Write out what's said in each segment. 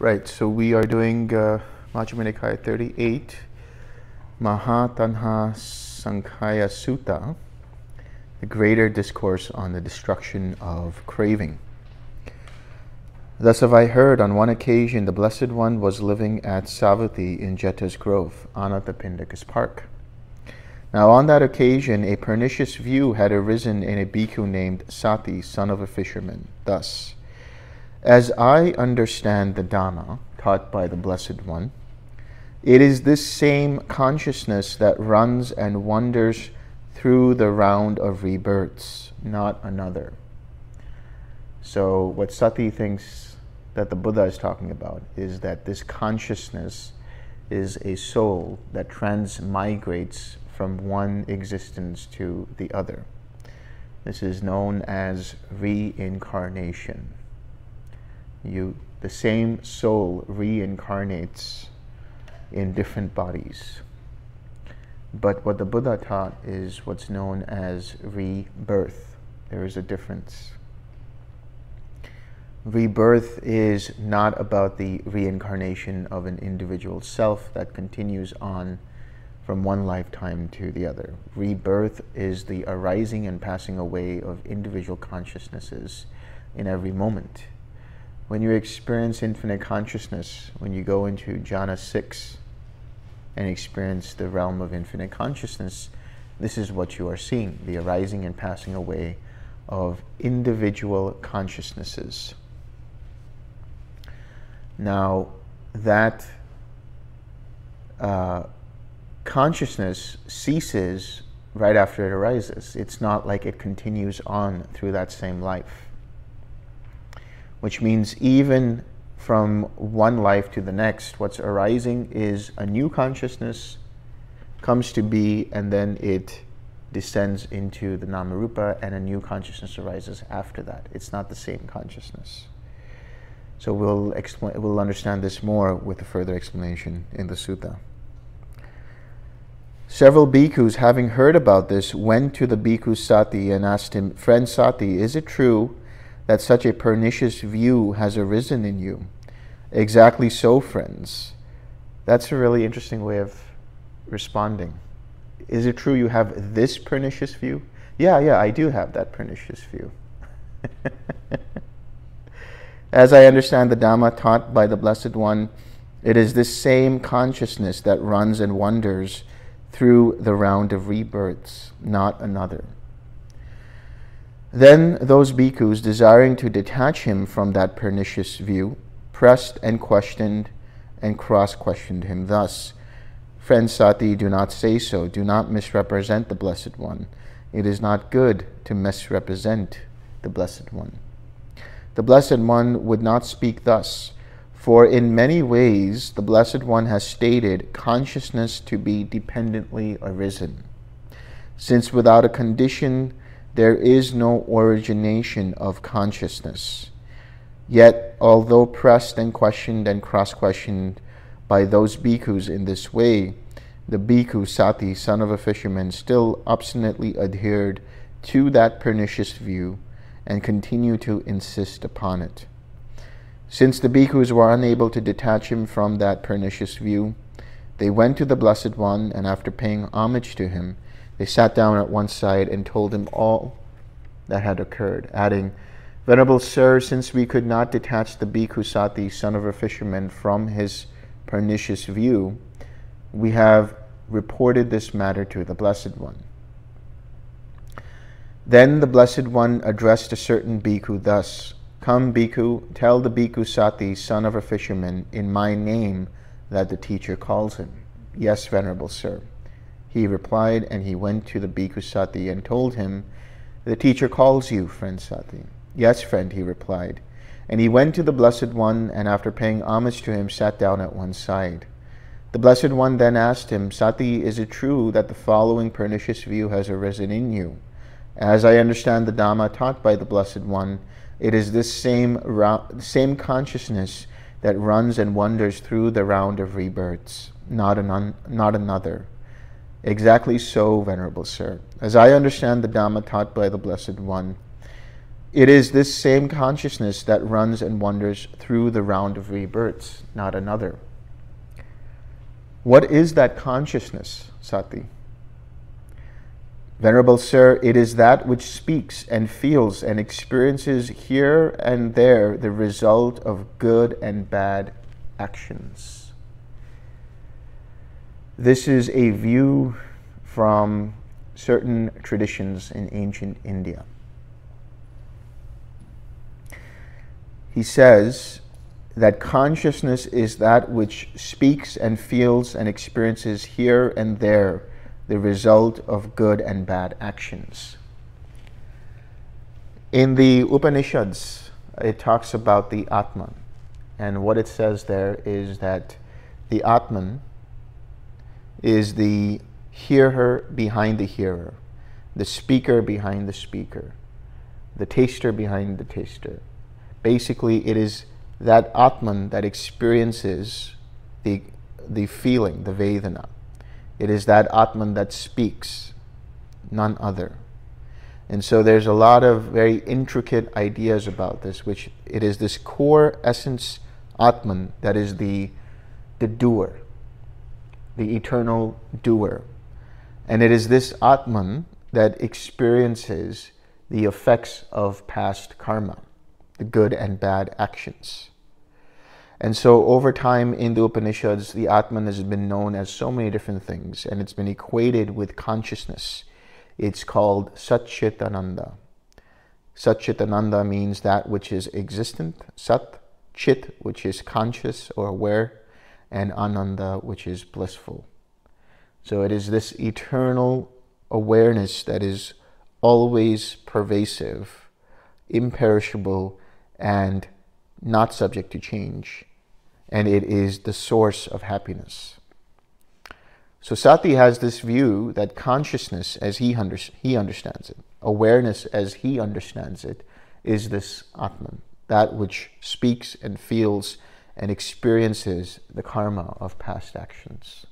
Right, so we are doing Majjhima Nikaya 38, Mahatanhasankhaya Sutta, the greater discourse on the destruction of craving. Thus have I heard, on one occasion the Blessed One was living at Savatthi in Jetta's Grove, Anathapindika's Park. Now on that occasion a pernicious view had arisen in a bhikkhu named Sati, son of a fisherman, thus: as I understand the Dhamma, taught by the Blessed One, it is this same consciousness that runs and wanders through the round of rebirths, not another. So what Sati thinks that the Buddha is talking about is that this consciousness is a soul that transmigrates from one existence to the other. This is known as reincarnation. The same soul reincarnates in different bodies. But what the Buddha taught is what's known as rebirth. There is a difference. Rebirth is not about the reincarnation of an individual self that continues on from one lifetime to the other. Rebirth is the arising and passing away of individual consciousnesses in every moment. When you experience infinite consciousness, when you go into Jhana 6 and experience the realm of infinite consciousness, this is what you are seeing, the arising and passing away of individual consciousnesses. Now, that consciousness ceases right after it arises. It's not like it continues on through that same life, which means even from one life to the next, what's arising is a new consciousness, comes to be, and then it descends into the Nama Rupa, and a new consciousness arises after that. It's not the same consciousness. So we'll understand this more with a further explanation in the sutta. Several bhikkhus, having heard about this, went to the bhikkhu Sati and asked him, "Friend Sati, is it true that such a pernicious view has arisen in you?" "Exactly so, friends." That's a really interesting way of responding. Is it true you have this pernicious view? Yeah, I do have that pernicious view. As I understand the Dhamma taught by the Blessed One, it is this same consciousness that runs and wanders through the round of rebirths, not another. Then those bhikkhus, desiring to detach him from that pernicious view, pressed and cross-questioned him thus: "Friend Sati, do not say so. Do not misrepresent the Blessed One. It is not good to misrepresent the Blessed One. The Blessed One would not speak thus, for in many ways the Blessed One has stated consciousness to be dependently arisen. Since without a condition, there is no origination of consciousness." Yet, although pressed and questioned and cross-questioned by those bhikkhus in this way, the bhikkhu Sati, son of a fisherman, still obstinately adhered to that pernicious view and continued to insist upon it. Since the bhikkhus were unable to detach him from that pernicious view, they went to the Blessed One, and after paying homage to him, they sat down at one side and told him all that had occurred, adding, "Venerable sir, since we could not detach the bhikkhu Sati, son of a fisherman, from his pernicious view, we have reported this matter to the Blessed One." Then the Blessed One addressed a certain bhikkhu thus: "Come, bhikkhu, tell the bhikkhu Sati, son of a fisherman, in my name that the teacher calls him." "Yes, venerable sir," he replied, and he went to the bhikkhu Sati and told him, "The teacher calls you, friend Sati." "Yes, friend," he replied. And he went to the Blessed One, and after paying homage to him, sat down at one side. The Blessed One then asked him, "Sati, is it true that the following pernicious view has arisen in you? As I understand the Dhamma taught by the Blessed One, it is this same consciousness that runs and wanders through the round of rebirths, not another. "Exactly so, venerable sir. As I understand the Dhamma taught by the Blessed One, It is this same consciousness that runs and wanders through the round of rebirths, not another. What is that consciousness, Sati? Venerable Sir, it is that which speaks and feels and experiences here and there the result of good and bad actions. This is a view from certain traditions in ancient India. He says that consciousness is that which speaks and feels and experiences here and there the result of good and bad actions. In the Upanishads, it talks about the Atman. And what it says there is that the Atman is the hearer behind the hearer, the speaker behind the speaker, the taster behind the taster. Basically, it is that Atman that experiences the feeling, the Vedana. It is that Atman that speaks, none other. And so there's a lot of very intricate ideas about this, which it is this core essence Atman that is the doer, the eternal doer. And it is this Atman that experiences the effects of past karma, the good and bad actions. And so over time in the Upanishads, the Atman has been known as so many different things, and it's been equated with consciousness. It's called Satchitananda. Satchitananda means that which is existent, Sat, Chit, which is conscious or aware, and Ananda, which is blissful. So it is this eternal awareness that is always pervasive, imperishable, and not subject to change, and it is the source of happiness. So Sati has this view that consciousness, as he understands it, awareness as he understands it, is this Atman, that which speaks and feels and experiences the karma of past actions.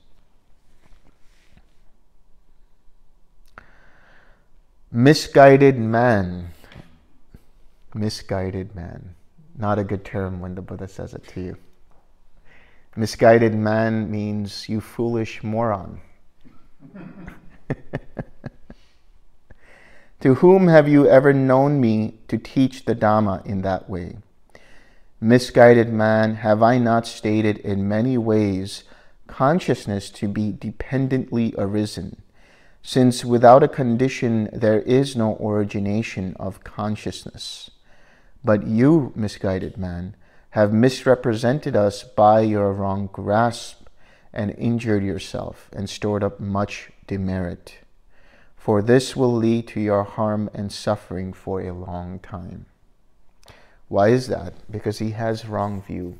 Misguided man. Not a good term when the Buddha says it to you. Misguided man means you foolish moron. To whom have you ever known me to teach the Dhamma in that way? Misguided man, have I not stated in many ways consciousness to be dependently arisen, since without a condition there is no origination of consciousness? But you, misguided man, have misrepresented us by your wrong grasp and injured yourself and stored up much demerit. For this will lead to your harm and suffering for a long time. Why is that? Because he has wrong view.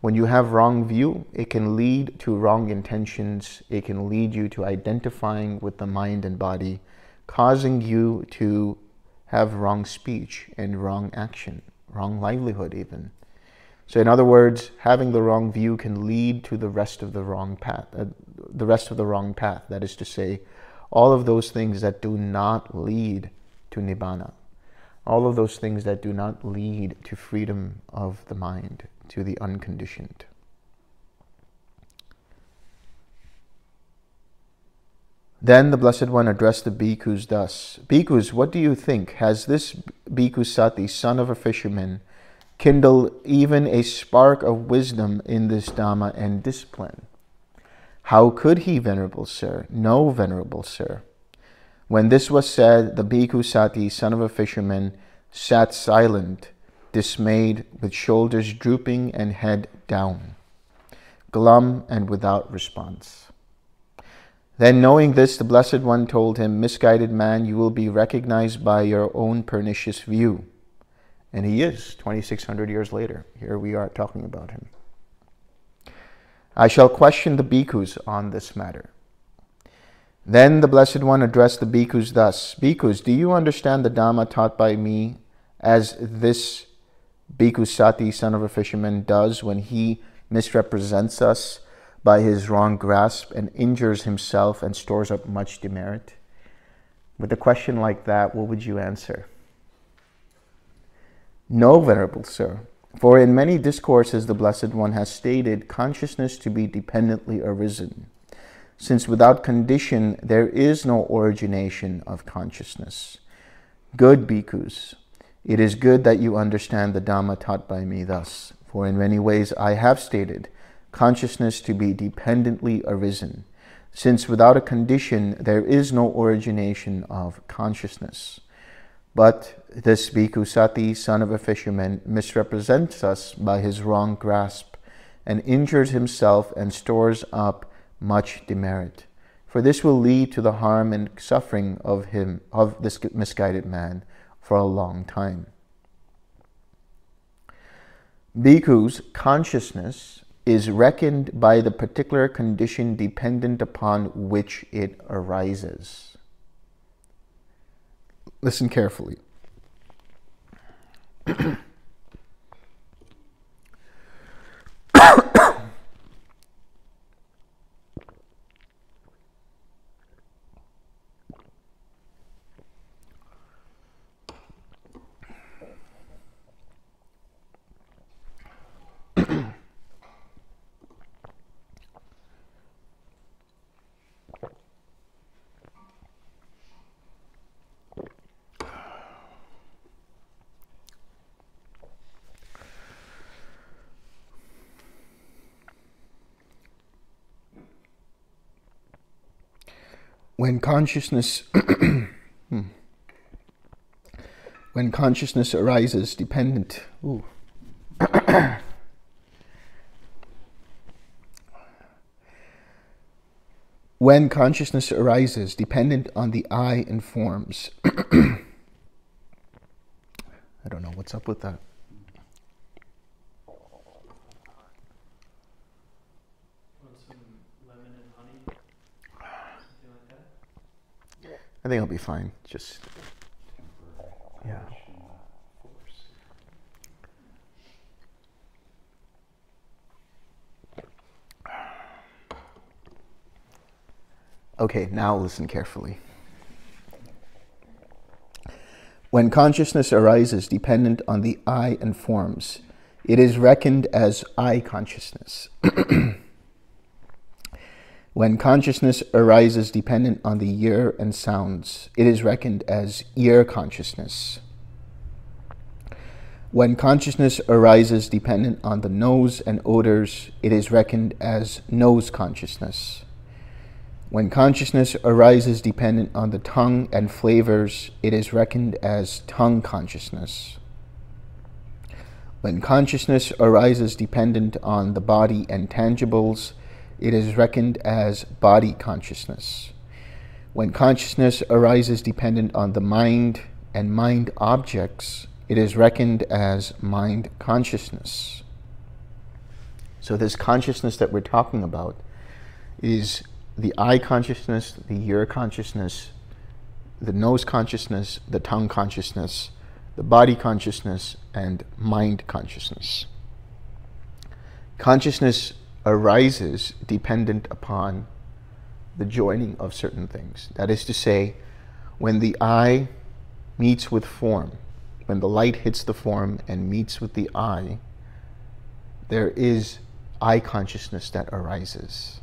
When you have wrong view, it can lead to wrong intentions. It can lead you to identifying with the mind and body, causing you to have wrong speech and wrong action, wrong livelihood even. So in other words, having the wrong view can lead to the rest of the wrong path. That is to say, all of those things that do not lead to Nibbāna, all of those things that do not lead to freedom of the mind, to the unconditioned. Then the Blessed One addressed the bhikkhus thus, "Bhikkhus, what do you think? Has this bhikkhu Sati, son of a fisherman, kindled even a spark of wisdom in this Dhamma and discipline? How could he, Venerable Sir? No, Venerable Sir." When this was said, the bhikkhu Sati, son of a fisherman, sat silent, dismayed, with shoulders drooping and head down, glum and without response. Then knowing this, the Blessed One told him, "Misguided man, you will be recognized by your own pernicious view." And he is, 2,600 years later. Here we are talking about him. I shall question the bhikkhus on this matter. Then the Blessed One addressed the bhikkhus thus, "Bhikkhus, do you understand the Dhamma taught by me as this bhikkhu Sati, son of a fisherman, does when he misrepresents us by his wrong grasp and injures himself and stores up much demerit?" With a question like that, what would you answer? No, Venerable Sir, for in many discourses the Blessed One has stated consciousness to be dependently arisen, since without condition there is no origination of consciousness. Good bhikkhus, it is good that you understand the Dhamma taught by me thus, for in many ways I have stated consciousness to be dependently arisen, since without a condition there is no origination of consciousness. But this bhikkhu Sati, son of a fisherman, misrepresents us by his wrong grasp and injures himself and stores up much demerit. For this will lead to the harm and suffering of this misguided man for a long time. Bhikkhus, consciousness is reckoned by the particular condition dependent upon which it arises. Listen carefully. When consciousness arises dependent, when consciousness arises dependent on the I and forms, I don't know what's up with that. I think I'll be fine. Just, yeah. Okay, now listen carefully. When consciousness arises dependent on the I and forms, it is reckoned as I consciousness. When consciousness arises dependent on the ear and sounds, it is reckoned as ear consciousness. When consciousness arises dependent on the nose and odors, it is reckoned as nose consciousness. When consciousness arises dependent on the tongue and flavors, it is reckoned as tongue consciousness. When consciousness arises dependent on the body and tangibles, it is reckoned as body consciousness. When consciousness arises dependent on the mind and mind objects, it is reckoned as mind consciousness. So this consciousness that we're talking about is the eye consciousness, the ear consciousness, the nose consciousness, the tongue consciousness, the body consciousness, and mind consciousness. Consciousness arises dependent upon the joining of certain things. That is to say, when the eye meets with form, when the light hits the form and meets with the eye, there is eye consciousness that arises.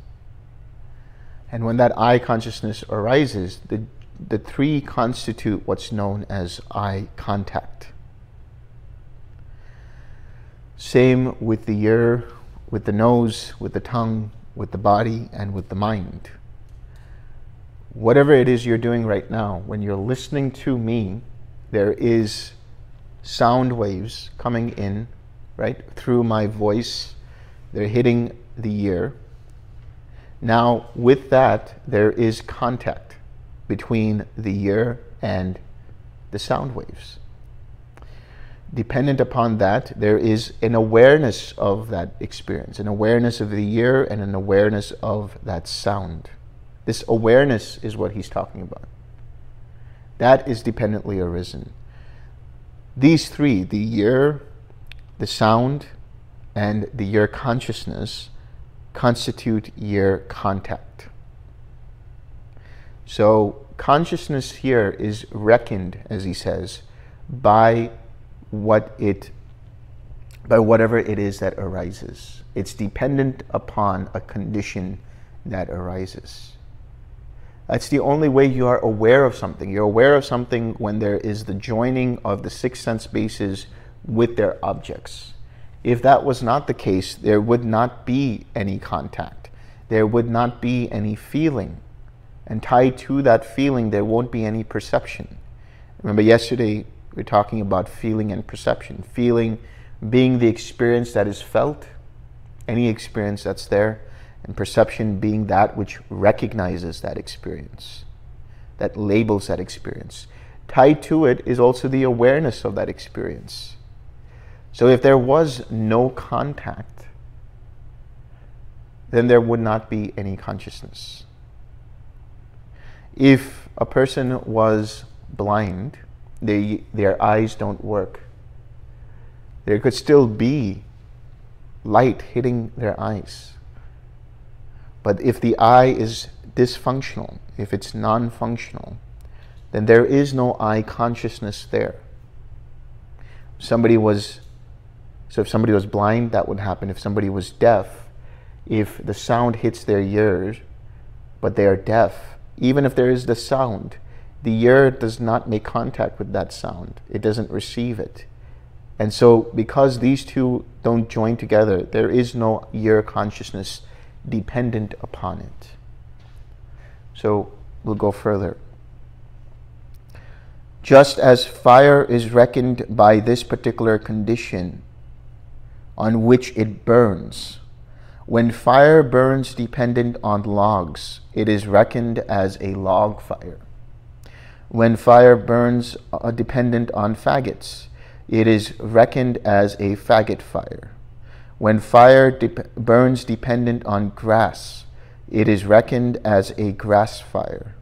And when that eye consciousness arises, the three constitute what's known as eye contact. Same with the ear, with the nose, with the tongue, with the body, and with the mind. Whatever it is you're doing right now, when you're listening to me, there is sound waves coming in, right, through my voice. They're hitting the ear. Now, with that, there is contact between the ear and the sound waves. Dependent upon that, there is an awareness of that experience, an awareness of the ear and an awareness of that sound. This awareness is what he's talking about. That is dependently arisen. These three, the ear, the sound, and the ear consciousness, constitute ear contact. So consciousness here is reckoned, as he says, by by whatever it is that arises. It's dependent upon a condition that arises. That's the only way you are aware of something. You're aware of something when there is the joining of the six sense bases with their objects. If that was not the case, there would not be any contact. There would not be any feeling. And tied to that feeling, there won't be any perception. Remember yesterday, we were talking about feeling and perception. Feeling being the experience that is felt, any experience that's there, and perception being that which recognizes that experience, that labels that experience. Tied to it is also the awareness of that experience. So if there was no contact, then there would not be any consciousness. If a person was blind, their eyes don't work. There could still be light hitting their eyes. But if the eye is dysfunctional, if it's non-functional, then there is no eye consciousness there. If somebody was blind, that would happen. If somebody was deaf, if the sound hits their ears, but they are deaf, even if there is the sound, the ear does not make contact with that sound. It doesn't receive it. And so because these two don't join together, there is no ear consciousness dependent upon it. So we'll go further. Just as fire is reckoned by this particular condition on which it burns, when fire burns dependent on logs, it is reckoned as a log fire. When fire burns dependent on faggots, it is reckoned as a faggot fire. When fire burns dependent on grass, it is reckoned as a grass fire.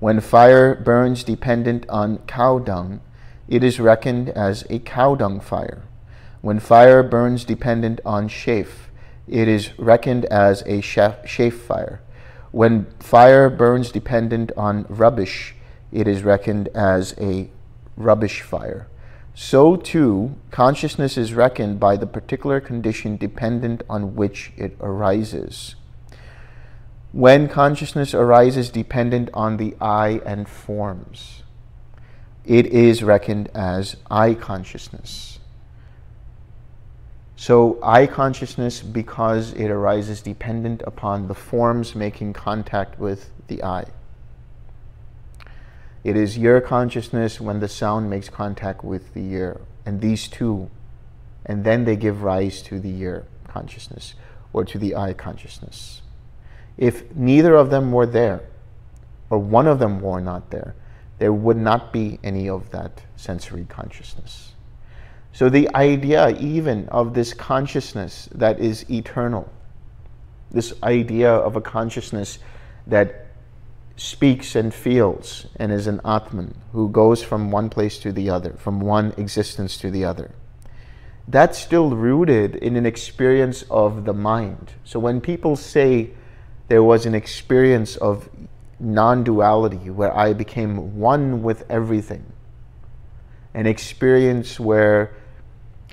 When fire burns dependent on cow dung, it is reckoned as a cow dung fire. When fire burns dependent on chaff, it is reckoned as a chaff fire. When fire burns dependent on rubbish, it is reckoned as a rubbish fire. So too, consciousness is reckoned by the particular condition dependent on which it arises. When consciousness arises dependent on the I and forms, it is reckoned as I consciousness. So I consciousness, because it arises dependent upon the forms making contact with the I. It is ear consciousness when the sound makes contact with the ear, and these two, and then they give rise to the ear consciousness or to the eye consciousness. If neither of them were there, or one of them were not there, there would not be any of that sensory consciousness. So the idea even of this consciousness that is eternal, this idea of a consciousness that speaks and feels and is an Atman who goes from one place to the other, from one existence to the other. That's still rooted in an experience of the mind. So when people say there was an experience of non-duality where I became one with everything, an experience where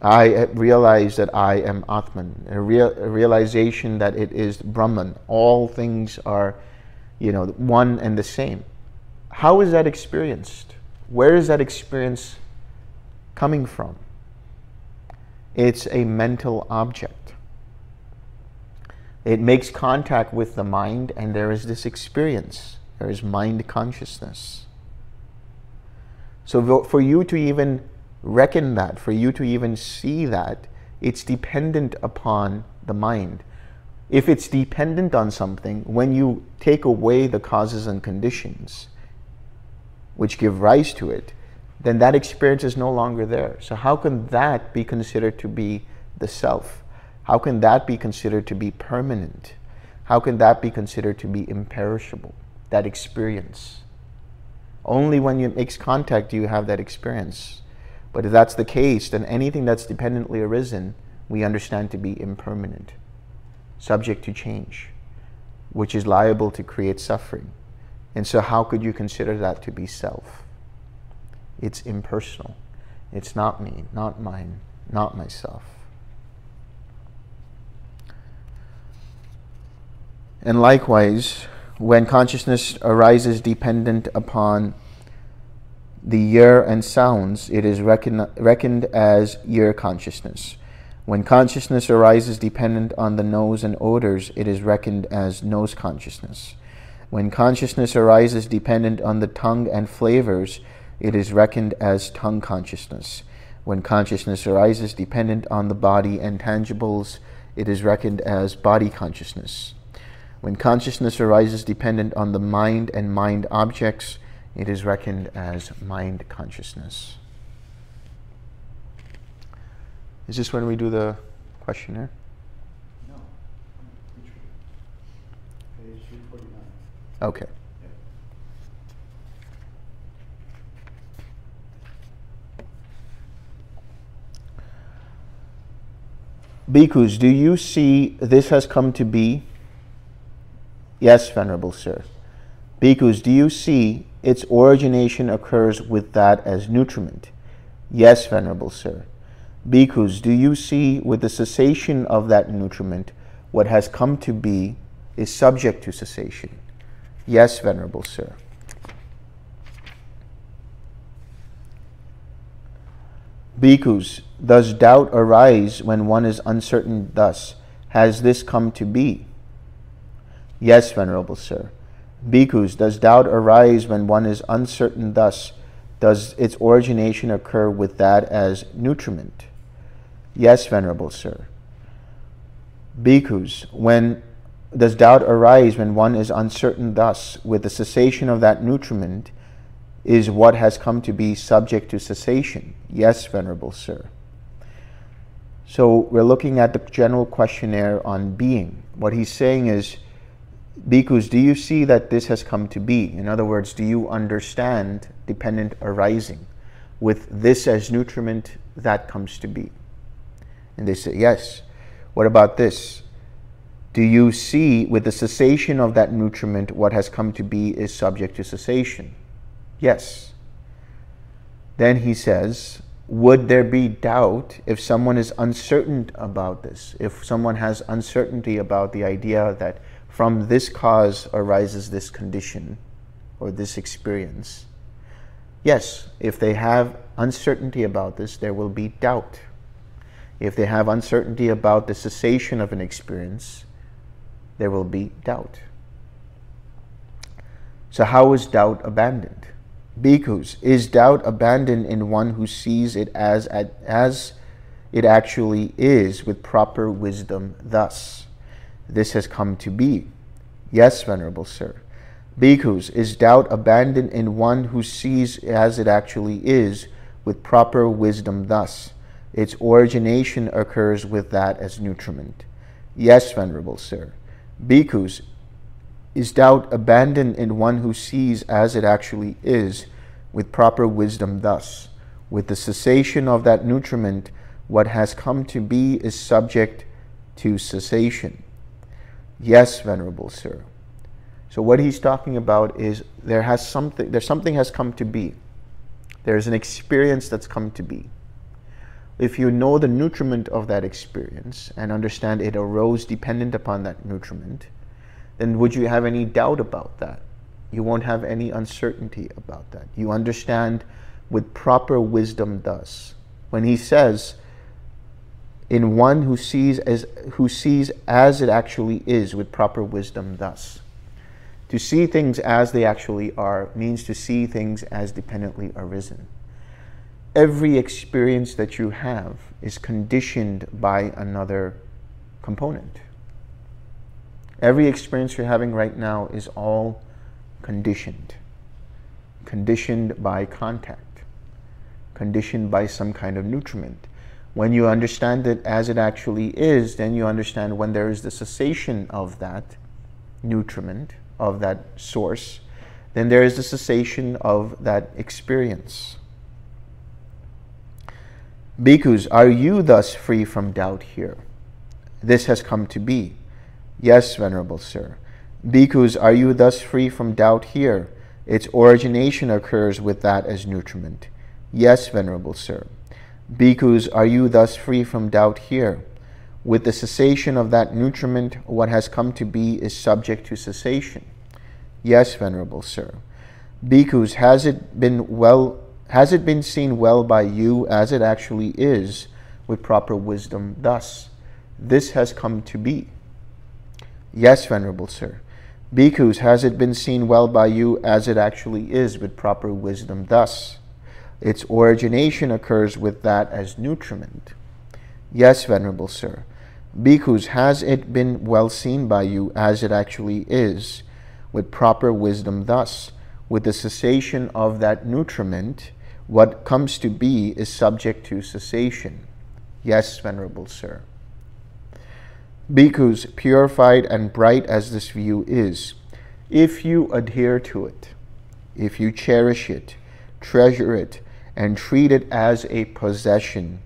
I realize that I am Atman, a realization that it is Brahman, all things are one and the same. How is that experienced? Where is that experience coming from? It's a mental object. It makes contact with the mind, and there is this experience. There is mind consciousness. So for you to even reckon that, for you to even see that, it's dependent upon the mind. If it's dependent on something, when you take away the causes and conditions which give rise to it, then that experience is no longer there. So how can that be considered to be the self? How can that be considered to be permanent? How can that be considered to be imperishable, that experience? Only when it makes contact do you have that experience. But if that's the case, then anything that's dependently arisen, we understand to be impermanent, subject to change, which is liable to create suffering. And so how could you consider that to be self? It's impersonal. It's not me, not mine, not myself. And likewise, when consciousness arises dependent upon the ear and sounds, it is reckoned as ear consciousness. When consciousness arises dependent on the nose and odors, it is reckoned as nose consciousness. When consciousness arises dependent on the tongue and flavors, it is reckoned as tongue consciousness. When consciousness arises dependent on the body and tangibles, it is reckoned as body consciousness. When consciousness arises dependent on the mind and mind objects, it is reckoned as mind consciousness. Is this when we do the questionnaire? No. Page 349. Okay. Yeah. Bhikkhus, do you see this has come to be? Yes, Venerable Sir. Bhikkhus, do you see its origination occurs with that as nutriment? Yes, Venerable Sir. Bhikkhus, do you see with the cessation of that nutriment, what has come to be is subject to cessation? Yes, Venerable Sir. Bhikkhus, does doubt arise when one is uncertain thus? Has this come to be? Yes, Venerable Sir. Bhikkhus, does doubt arise when one is uncertain thus? Does its origination occur with that as nutriment? Yes, Venerable Sir. Bhikkhus, when does doubt arise when one is uncertain thus, with the cessation of that nutriment, is what has come to be subject to cessation? Yes, Venerable Sir. So we're looking at the general questionnaire on being. What he's saying is, Bhikkhus, do you see that this has come to be? In other words, do you understand dependent arising? With this as nutriment, that comes to be. And they say, yes. What about this? Do you see with the cessation of that nutriment, what has come to be is subject to cessation? Yes. Then he says, would there be doubt if someone is uncertain about this? If someone has uncertainty about the idea that from this cause arises this condition or this experience. Yes, if they have uncertainty about this, there will be doubt. If they have uncertainty about the cessation of an experience, there will be doubt. So how is doubt abandoned? Bhikkhus, is doubt abandoned in one who sees it as it actually is with proper wisdom thus? This has come to be. Yes, Venerable Sir. Bhikkhus, is doubt abandoned in one who sees as it actually is with proper wisdom thus? Its origination occurs with that as nutriment. Yes, Venerable Sir. Bhikkhus, is doubt abandoned in one who sees as it actually is with proper wisdom thus? With the cessation of that nutriment, what has come to be is subject to cessation. Yes, Venerable Sir. So what he's talking about is something has come to be. There's an experience that's come to be. If you know the nutriment of that experience and understand it arose dependent upon that nutriment, then would you have any doubt about that? You won't have any uncertainty about that. You understand with proper wisdom thus. When he says, in one who sees as it actually is with proper wisdom thus. To see things as they actually are means to see things as dependently arisen. Every experience that you have is conditioned by another component. Every experience you're having right now is all conditioned. Conditioned by contact. Conditioned by some kind of nutriment. When you understand it as it actually is, then you understand when there is the cessation of that nutriment, of that source, then there is the cessation of that experience. Bhikkhus, are you thus free from doubt here? This has come to be. Yes, Venerable Sir. Bhikkhus, are you thus free from doubt here? Its origination occurs with that as nutriment. Yes, Venerable Sir. Bhikkhus, are you thus free from doubt here? With the cessation of that nutriment, what has come to be is subject to cessation. Yes, Venerable Sir. Bhikkhus, has it been seen well by you as it actually is, with proper wisdom thus? This has come to be. Yes, Venerable Sir. Bhikkhus, has it been seen well by you as it actually is, with proper wisdom thus? Its origination occurs with that as nutriment. Yes, Venerable Sir. Bhikkhus, has it been well seen by you as it actually is, with proper wisdom thus? With the cessation of that nutriment, what comes to be is subject to cessation. Yes, Venerable Sir. Bhikkhus, purified and bright as this view is, if you adhere to it, if you cherish it, treasure it, and treat it as a possession,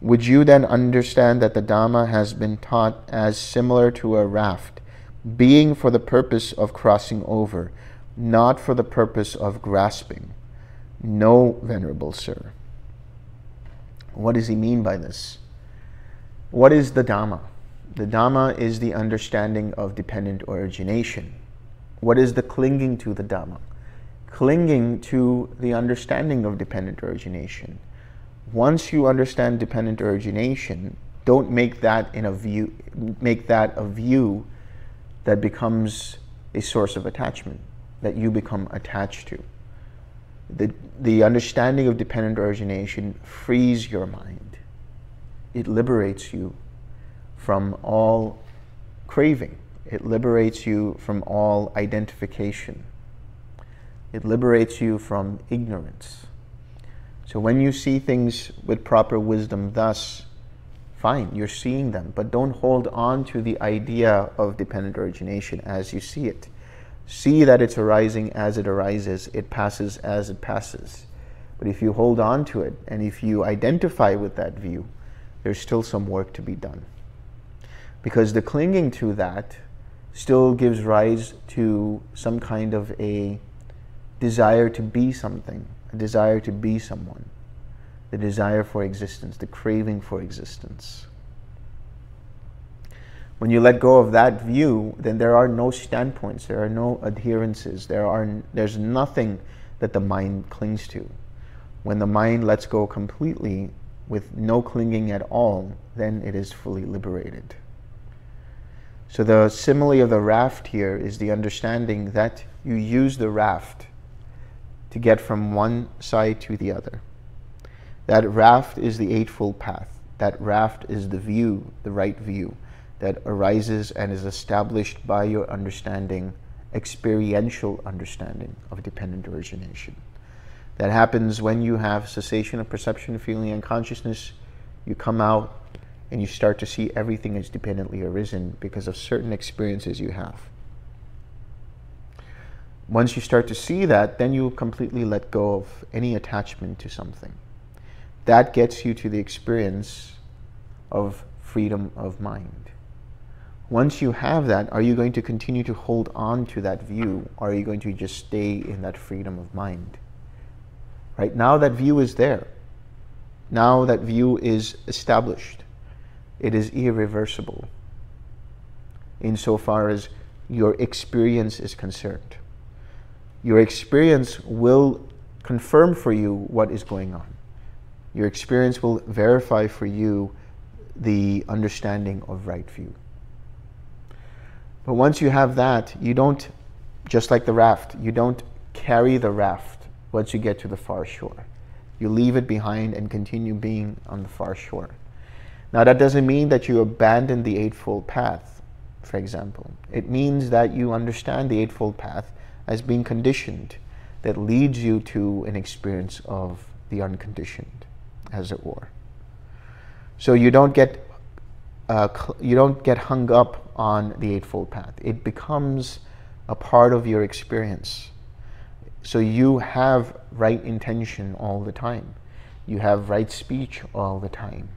would you then understand that the Dhamma has been taught as similar to a raft, being for the purpose of crossing over, not for the purpose of grasping? No, Venerable Sir. What does he mean by this? What is the Dhamma? The Dhamma is the understanding of dependent origination. What is the clinging to the Dhamma? Clinging to the understanding of dependent origination. Once you understand dependent origination, don't make that a view that becomes a source of attachment, that you become attached to. The understanding of dependent origination frees your mind. It liberates you from all craving. It liberates you from all identification. It liberates you from ignorance. So when you see things with proper wisdom thus, fine, you're seeing them, but don't hold on to the idea of dependent origination as you see it. See that it's arising as it arises, it passes as it passes. But if you hold on to it, and if you identify with that view, there's still some work to be done. Because the clinging to that still gives rise to some kind of a desire to be something, a desire to be someone, the desire for existence, the craving for existence. When you let go of that view, then there are no standpoints, there are no adherences, there's nothing that the mind clings to. When the mind lets go completely, with no clinging at all, then it is fully liberated. So the simile of the raft here is the understanding that you use the raft to get from one side to the other. That raft is the Eightfold Path. That raft is the view, the right view, that arises and is established by your understanding, experiential understanding of dependent origination. That happens when you have cessation of perception, feeling, and consciousness. You come out and you start to see everything as dependently arisen because of certain experiences you have. Once you start to see that, then you completely let go of any attachment to something. That gets you to the experience of freedom of mind. Once you have that, are you going to continue to hold on to that view, or are you going to just stay in that freedom of mind? Right now that view is there. Now that view is established. It is irreversible insofar as your experience is concerned. Your experience will confirm for you what is going on. Your experience will verify for you the understanding of right view. But once you have that, you don't, just like the raft, you don't carry the raft once you get to the far shore. You leave it behind and continue being on the far shore. Now that doesn't mean that you abandon the Eightfold Path, for example. It means that you understand the Eightfold Path as being conditioned, that leads you to an experience of the unconditioned, as it were. So you don't get hung up on the Eightfold Path. It becomes a part of your experience. So you have right intention all the time. You have right speech all the time.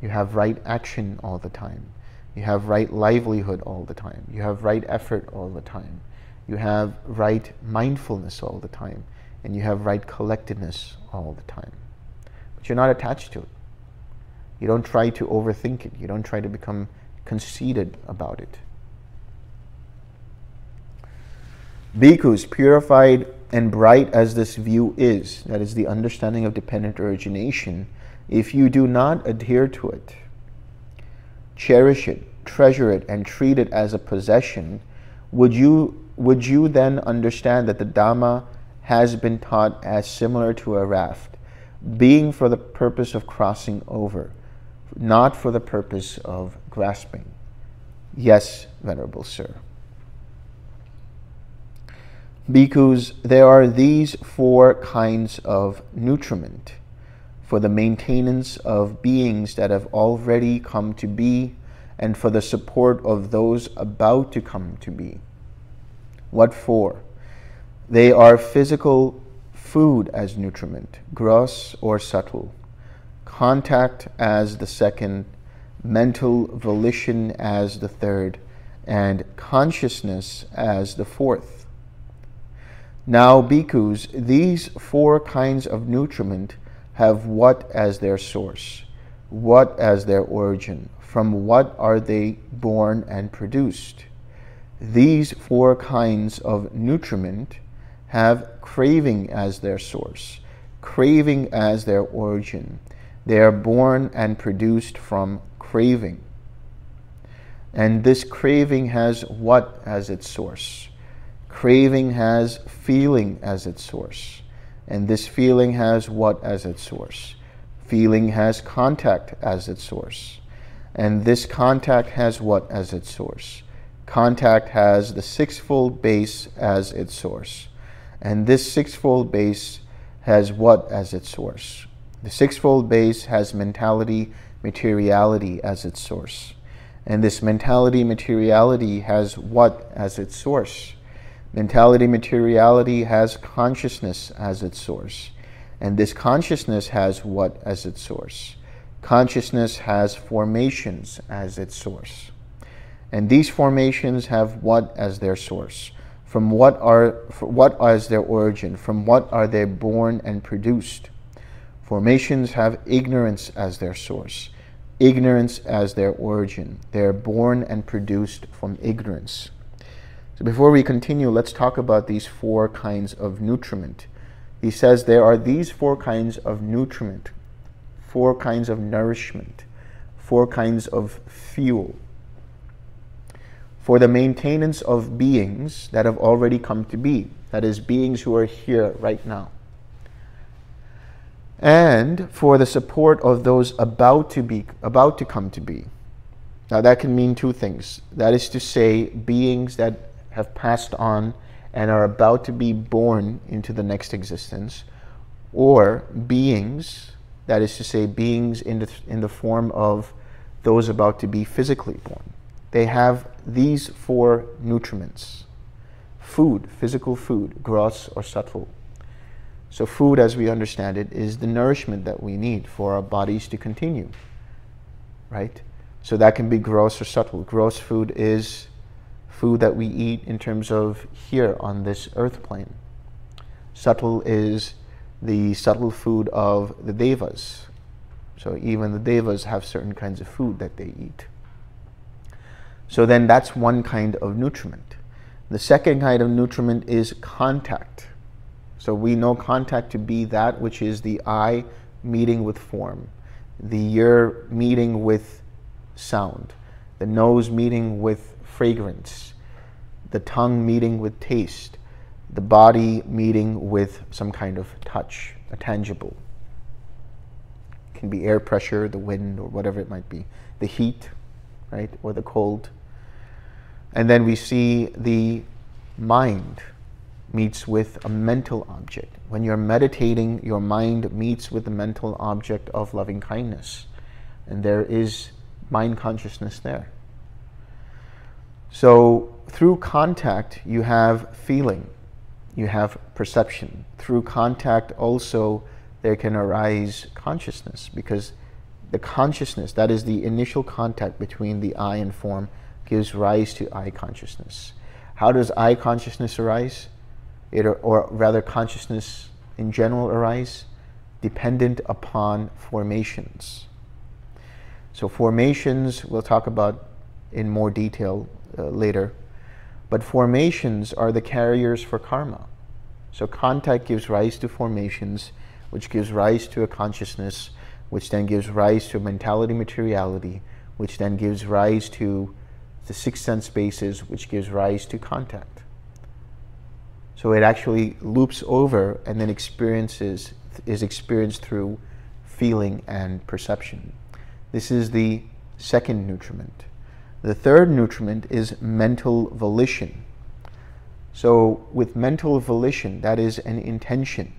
You have right action all the time. You have right livelihood all the time. You have right effort all the time. You have right mindfulness all the time. And you have right collectedness all the time. But you're not attached to it. You don't try to overthink it. You don't try to become conceited about it. Bhikkhus, purified and bright as this view is, that is the understanding of dependent origination, if you do not adhere to it, cherish it, treasure it, and treat it as a possession, would you then understand that the Dhamma has been taught as similar to a raft, being for the purpose of crossing over, not for the purpose of grasping? Yes, Venerable Sir. Bhikkhus, there are these four kinds of nutriment for the maintenance of beings that have already come to be and for the support of those about to come to be. What for? They are physical food as nutriment, gross or subtle, contact as the second, mental volition as the third, and consciousness as the fourth. Now, bhikkhus, these four kinds of nutriment have what as their source? What as their origin? From what are they born and produced? These four kinds of nutriment have craving as their source, craving as their origin. They are born and produced from craving. And this craving has what as its source? Craving has feeling as its source. And this feeling has what as its source? Feeling has contact as its source. And this contact has what as its source? Contact has the sixfold base as its source. And this sixfold base has what as its source? The sixfold base has mentality, materiality as its source. And this mentality, materiality has what as its source? Mentality, materiality has consciousness as its source. And this consciousness has what as its source? Consciousness has formations as its source. And these formations have what as their source? From what is their origin? From what are they born and produced? Formations have ignorance as their source, ignorance as their origin. They are born and produced from ignorance. Before we continue, let's talk about these four kinds of nutriment. He says there are these four kinds of nutriment, four kinds of nourishment, four kinds of fuel for the maintenance of beings that have already come to be, that is, beings who are here right now, and for the support of those about to come to be. Now, that can mean two things. That is to say, beings that have passed on and are about to be born into the next existence, or beings, that is to say, beings in the form of those about to be physically born. They have these four nutriments: food, physical food, gross or subtle. So food, as we understand it, is the nourishment that we need for our bodies to continue, right? So that can be gross or subtle. Gross food is food that we eat in terms of here on this earth plane. Subtle is the subtle food of the devas. So even the devas have certain kinds of food that they eat. So then that's one kind of nutriment. The second kind of nutriment is contact. So we know contact to be that which is the eye meeting with form, the ear meeting with sound, the nose meeting with fragrance, the tongue meeting with taste, the body meeting with some kind of touch, a tangible. It can be air pressure, the wind, or whatever it might be, the heat, right, or the cold. And then we see the mind meets with a mental object. When you're meditating, your mind meets with the mental object of loving kindness. And there is mind consciousness there. So through contact, you have feeling, you have perception. Through contact also, there can arise consciousness, because the consciousness, that is the initial contact between the eye and form, gives rise to eye consciousness. How does eye consciousness arise? Or rather consciousness in general arise? Dependent upon formations. So formations, we'll talk about in more detail later. But formations are the carriers for karma. So contact gives rise to formations, which gives rise to a consciousness, which then gives rise to mentality, materiality, which then gives rise to the sixth sense bases, which gives rise to contact. So it actually loops over and then experiences, is experienced through feeling and perception. This is the second nutriment. The third nutriment is mental volition. So with mental volition, that is an intention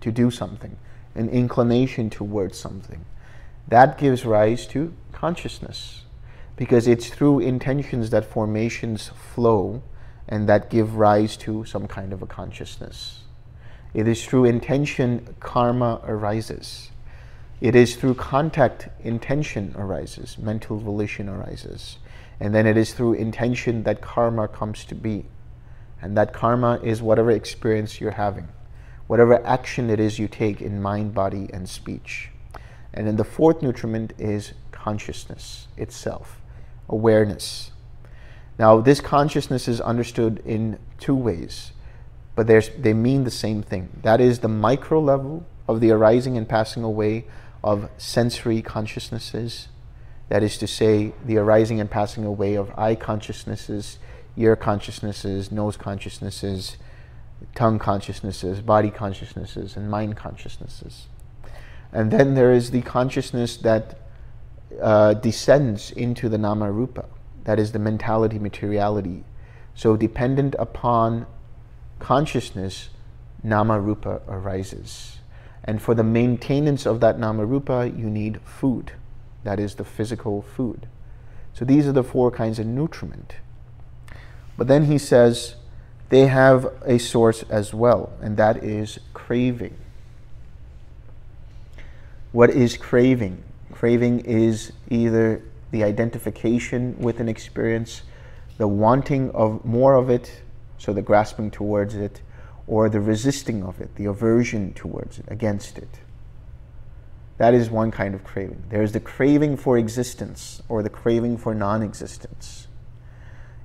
to do something, an inclination towards something. That gives rise to consciousness, because it's through intentions that formations flow and that give rise to some kind of a consciousness. It is through intention karma arises. It is through contact intention arises, mental volition arises. And then it is through intention that karma comes to be. And that karma is whatever experience you're having, whatever action it is you take in mind, body, and speech. And then the fourth nutriment is consciousness itself, awareness. Now, this consciousness is understood in two ways, but they mean the same thing. That is the micro level of the arising and passing away of sensory consciousnesses. That is to say, the arising and passing away of eye consciousnesses, ear consciousnesses, nose consciousnesses, tongue consciousnesses, body consciousnesses, and mind consciousnesses. And then there is the consciousness that descends into the Nama Rupa. That is the mentality, materiality. So dependent upon consciousness, Nama Rupa arises. And for the maintenance of that Nama Rupa, you need food. That is the physical food. So these are the four kinds of nutriment. But then he says, they have a source as well, and that is craving. What is craving? Craving is either the identification with an experience, the wanting of more of it, so the grasping towards it, or the resisting of it, the aversion towards it, against it. That is one kind of craving. There is the craving for existence, or the craving for non-existence.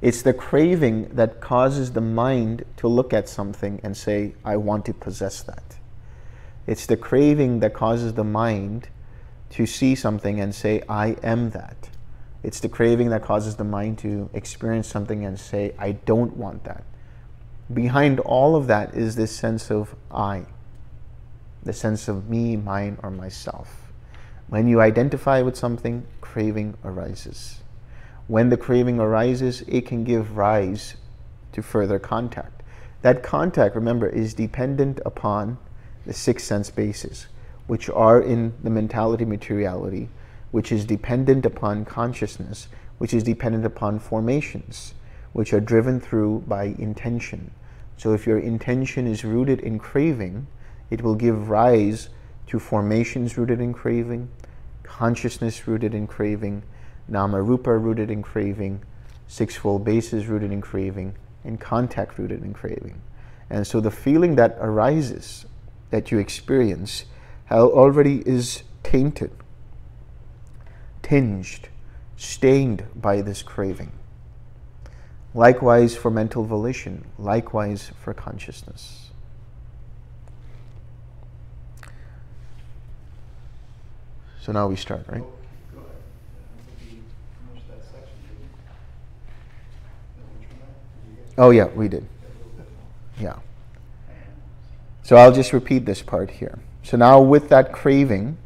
It's the craving that causes the mind to look at something and say, I want to possess that. It's the craving that causes the mind to see something and say, I am that. It's the craving that causes the mind to experience something and say, I don't want that. Behind all of that is this sense of I, the sense of me, mine, or myself. When you identify with something, craving arises. When the craving arises, it can give rise to further contact. That contact, remember, is dependent upon the six sense bases, which are in the mentality materiality, which is dependent upon consciousness, which is dependent upon formations, which are driven through by intention. So if your intention is rooted in craving, it will give rise to formations rooted in craving, consciousness rooted in craving, Nama Rupa rooted in craving, sixfold bases rooted in craving, and contact rooted in craving. And so the feeling that arises, that you experience, already is tainted, tinged, stained by this craving. Likewise for mental volition, likewise for consciousness. So now we start, right? Oh yeah, we did. Yeah. So I'll just repeat this part here. So now with that craving,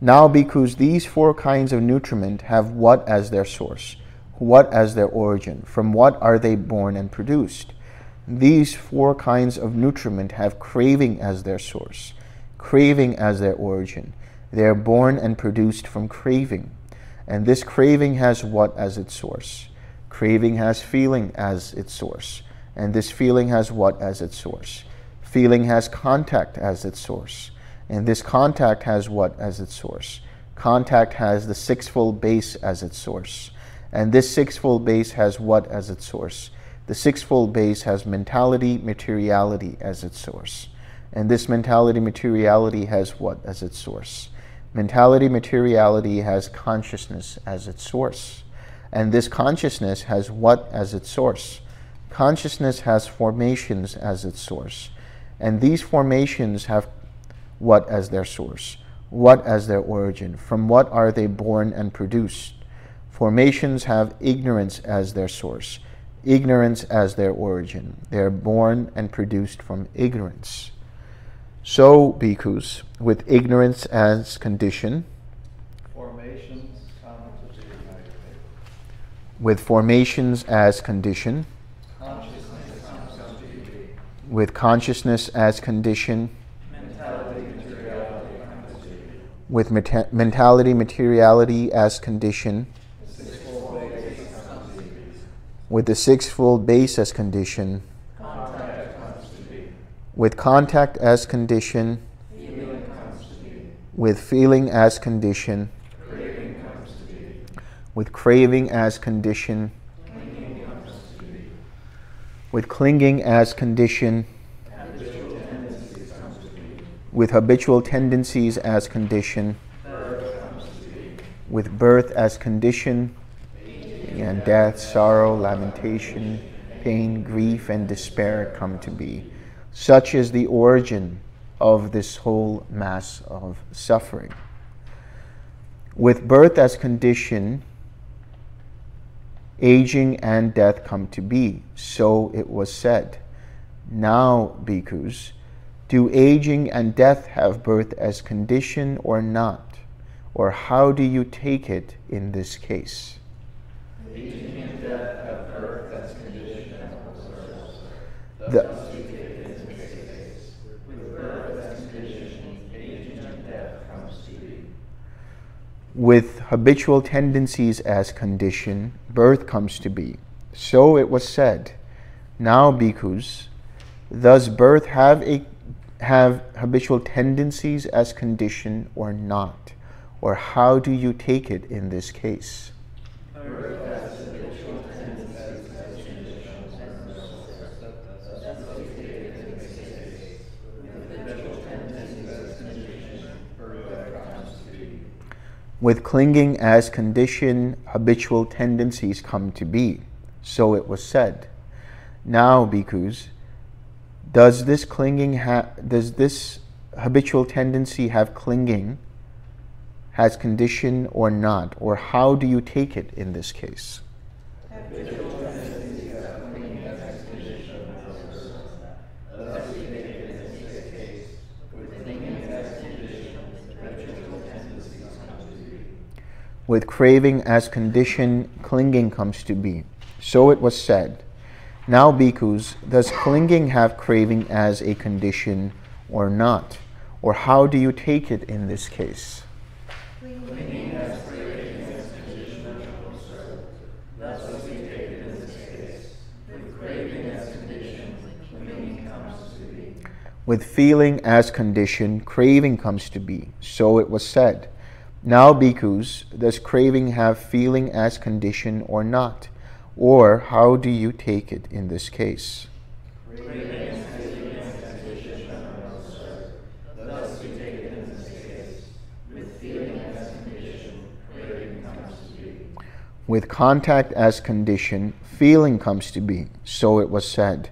now bhikkhus, these four kinds of nutriment have what as their source? What as their origin? From what are they born and produced? These four kinds of nutriment have craving as their source, craving as their origin. They are born and produced from craving. And this craving has what as its source? Craving has feeling as its source. And this feeling has what as its source? Feeling has contact as its source. And this contact has what as its source? Contact has the sixfold base as its source. And this sixfold base has what as its source? The sixfold base has mentality, materiality as its source. And this mentality, materiality has what as its source? Mentality, materiality has consciousness as its source. And this consciousness has what as its source? Consciousness has formations as its source. And these formations have what as their source? What as their origin? From what are they born and produced? Formations have ignorance as their source, ignorance as their origin. They are born and produced from ignorance. So, bhikkhus, with ignorance as condition, formations with formations as condition, consciousness comes to be. With consciousness as condition, mentality, materiality comes to be. With mentality, materiality as condition, the sixfold base comes to be. With the sixfold base as condition, with contact as condition, feeling comes to be. With feeling as condition, craving comes to be. With craving as condition, clinging comes to be. With clinging as condition, habitual tendencies comes to be. With habitual tendencies as condition, birth comes to be. With birth as condition, and death, sorrow, lamentation, pain, grief, and despair come to be. Such is the origin of this whole mass of suffering. With birth as condition, aging and death come to be, so it was said. Now, bhikkhus, do aging and death have birth as condition or not? Or how do you take it in this case? Aging and death have birth as condition and observers. With habitual tendencies as condition, birth comes to be. So it was said. Now, bhikkhus, does birth have habitual tendencies as condition or not? Or how do you take it in this case? Birth has habitual tendencies as condition or not. That's how you take it in this case. With habitual tendencies as condition, birth comes to be. With clinging as condition, habitual tendencies come to be. So it was said. Now, bhikkhus, does this clinging does this habitual tendency have clinging as condition or not? Or how do you take it in this case? Habitual tendencies have clinging as condition or not. Thus we take it in this case. With clinging as condition, habitual tendencies come to be. With craving as condition, clinging comes to be. So it was said. Now, bhikkhus, does clinging have craving as a condition or not? Or how do you take it in this case? Clinging has craving as condition and observer. Thus we take it in this case. With craving as condition, clinging comes to be. With feeling as condition, craving comes to be. So it was said. Now, bhikkhus, does craving have feeling as condition or not? Or how do you take it in this case? Craving has feeling as condition and observer. Thus we take it in this case. With feeling as condition, craving comes to be. With contact as condition, feeling comes to be. So it was said.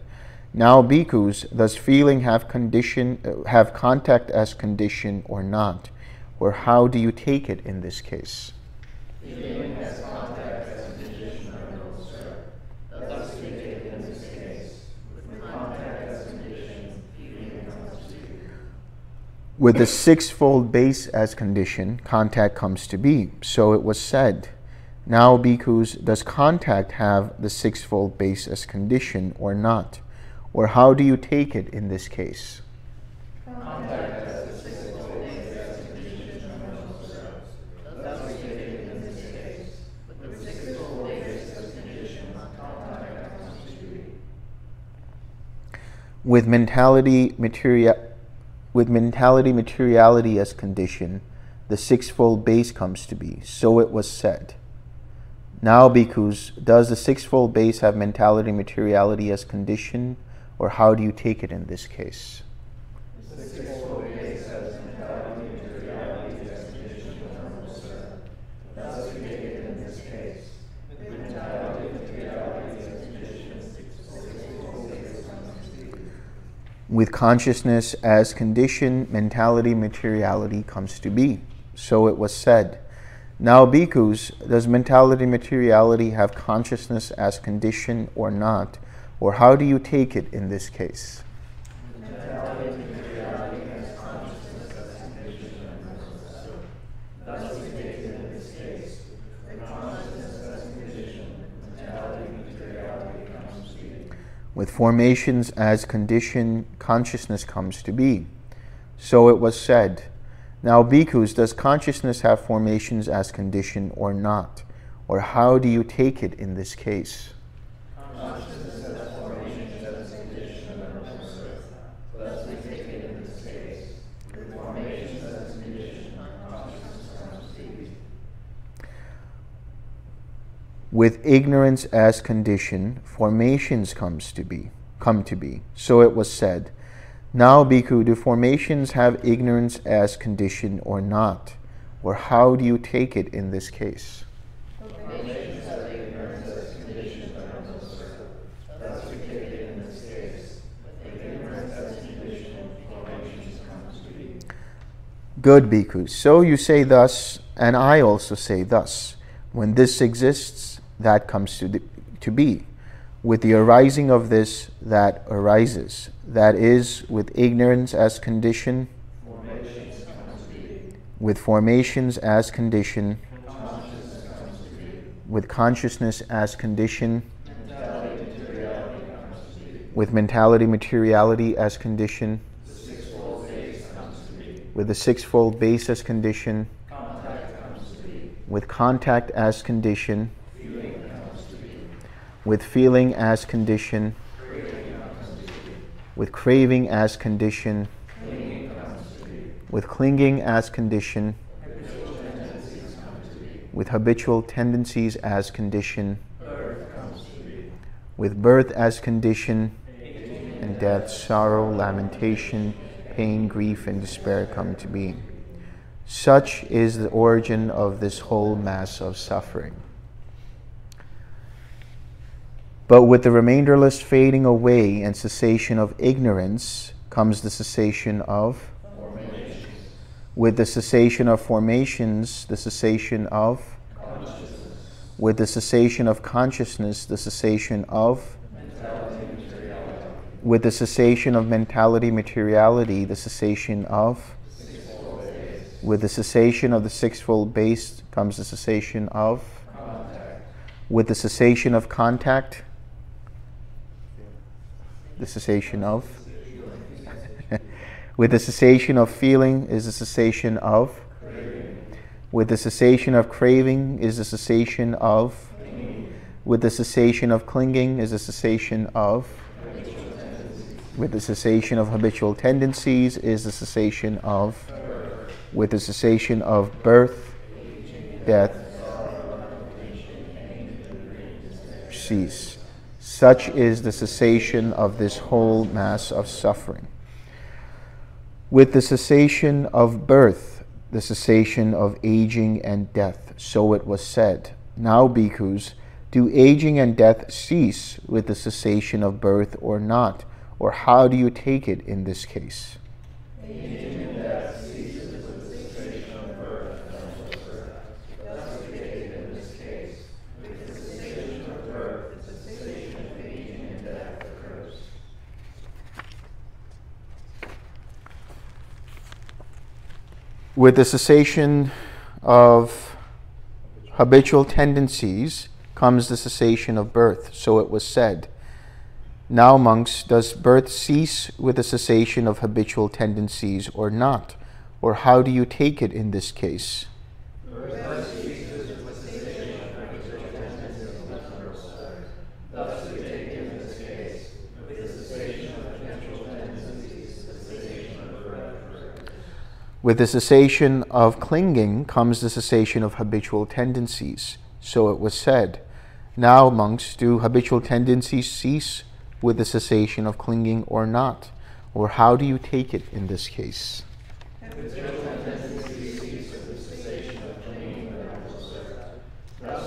Now, bhikkhus, does feeling have contact as condition or not? Or how do you take it in this case? Feeling has contact as condition or observer. Thus we take it in this case. With contact as condition, feeling comes to be. With the sixfold base as condition, contact comes to be. So it was said. Now, bhikkhus, does contact have the sixfold base as condition or not? Or how do you take it in this case? Contact as with mentality, materiality as condition, the sixfold base comes to be. So it was said. Now, bhikkhus, does the sixfold base have mentality, materiality as condition, or how do you take it in this case? The sixfold base has mentality, materiality as condition. case, the mentality of reality as condition with consciousness as condition, mentality, materiality comes to be. So it was said. Now, bhikkhus, does mentality, materiality have consciousness as condition or not? Or how do you take it in this case? Mentality, materiality has consciousness as condition and result. Thus we take it in this case. With consciousness as condition, mentality, materiality comes to be. With formations as condition, consciousness comes to be. So it was said. Now, bhikkhus, does consciousness have formations as condition or not? Or how do you take it in this case? Consciousness has formations as condition and result. Thus we take it in this case. With formations as condition, consciousness comes to be. With ignorance as condition, formations come to be. So it was said. Now, bhikkhu, do formations have ignorance as condition or not? Or how do you take it in this case? Formations have ignorance as condition and result. Thus we take it in this case. Ignorance as condition, formations comes to be. Good, bhikkhu. So you say thus, and I also say thus. When this exists, that comes to be. With the arising of this, that arises. That is, with ignorance as condition, formations comes to be. With formations as condition, consciousness comes to be. With consciousness as condition, mentality, materiality comes to be. With mentality, materiality as condition, the sixfold base comes to be. With the sixfold base as condition, contact comes to be. With contact as condition, with feeling as condition, with craving as condition, with clinging as condition, with habitual tendencies as condition, with birth as condition, and death, sorrow, lamentation, pain, grief, and despair come to be. Such is the origin of this whole mass of suffering. But with the remainderless fading away and cessation of ignorance comes the cessation of formations. With the cessation of formations, the cessation of consciousness. With the cessation of consciousness, the cessation of mentality, materiality. With the cessation of mentality, materiality, the cessation of sixfold base. With the cessation of the sixfold base comes the cessation of contact. With the cessation of contact, the cessation of with the cessation of feeling is the cessation of craving. With the cessation of craving is the cessation of clinging. With the cessation of clinging is the cessation of habitual tendencies. With the cessation of habitual tendencies is the cessation of birth. With the cessation of birth, aging, death, sorrow, pain, cease. Such is the cessation of this whole mass of suffering. With the cessation of birth, the cessation of aging and death, so it was said. Now, bhikkhus, do aging and death cease with the cessation of birth or not? Or how do you take it in this case? Aging and death ceases with the cessation of birth and birth. Thus we take it in this case. With the cessation of birth, with the cessation of habitual tendencies comes the cessation of birth, so it was said. Now, monks, does birth cease with the cessation of habitual tendencies or not? Or how do you take it in this case? Birth ceases with the cessation of habitual tendencies and result. Thus we take it in this case. With the cessation of habitual tendencies, the cessation of birth. With the cessation of clinging comes the cessation of habitual tendencies. So it was said. Now, monks, do habitual tendencies cease with the cessation of clinging or not? Or how do you take it in this case? Habitual tendencies cease with the cessation of clinging or not.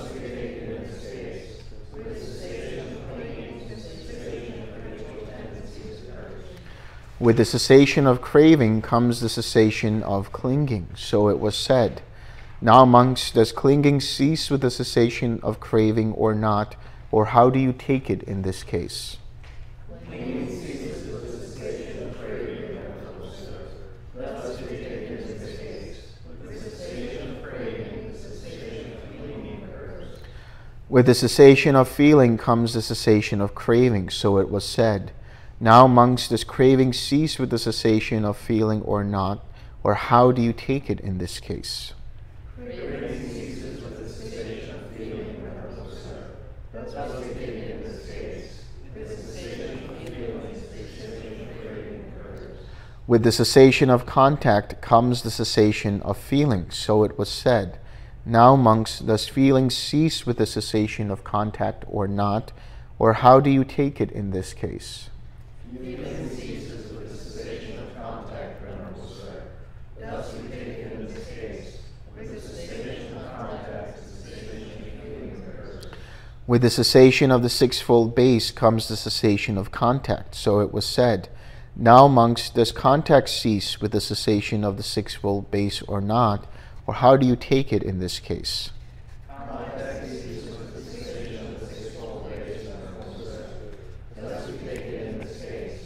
With the cessation of craving comes the cessation of clinging. So it was said. Now, monks, does clinging cease with the cessation of craving or not? Or how do you take it in this case? Clinging ceases with the cessation of craving and unobserved. Thus we take it in this case. With the cessation of craving, the cessation of clinging occurs. With the cessation of feeling comes the cessation of craving. So it was said. Now, monks, does craving cease with the cessation of feeling or not? Or how do you take it in this case? Craving ceases with the cessation of feeling and unobserved. Thus we take it in this case. With the cessation of feeling, the cessation of craving occurs. With the cessation of contact comes the cessation of feeling. So it was said. Now, monks, does feeling cease with the cessation of contact or not? Or how do you take it in this case? Feeling ceases with the cessation of contact, Venerable Sir. Thus we take it in this case. With the cessation of contact, the cessation of feeling occurs. With the cessation of the sixfold base comes the cessation of contact. So it was said. Now, monks, does contact cease with the cessation of the sixfold base or not? Or how do you take it in this case? Contact ceases with the cessation of the sixfold base, Venerable Sir. Thus we take it in this case.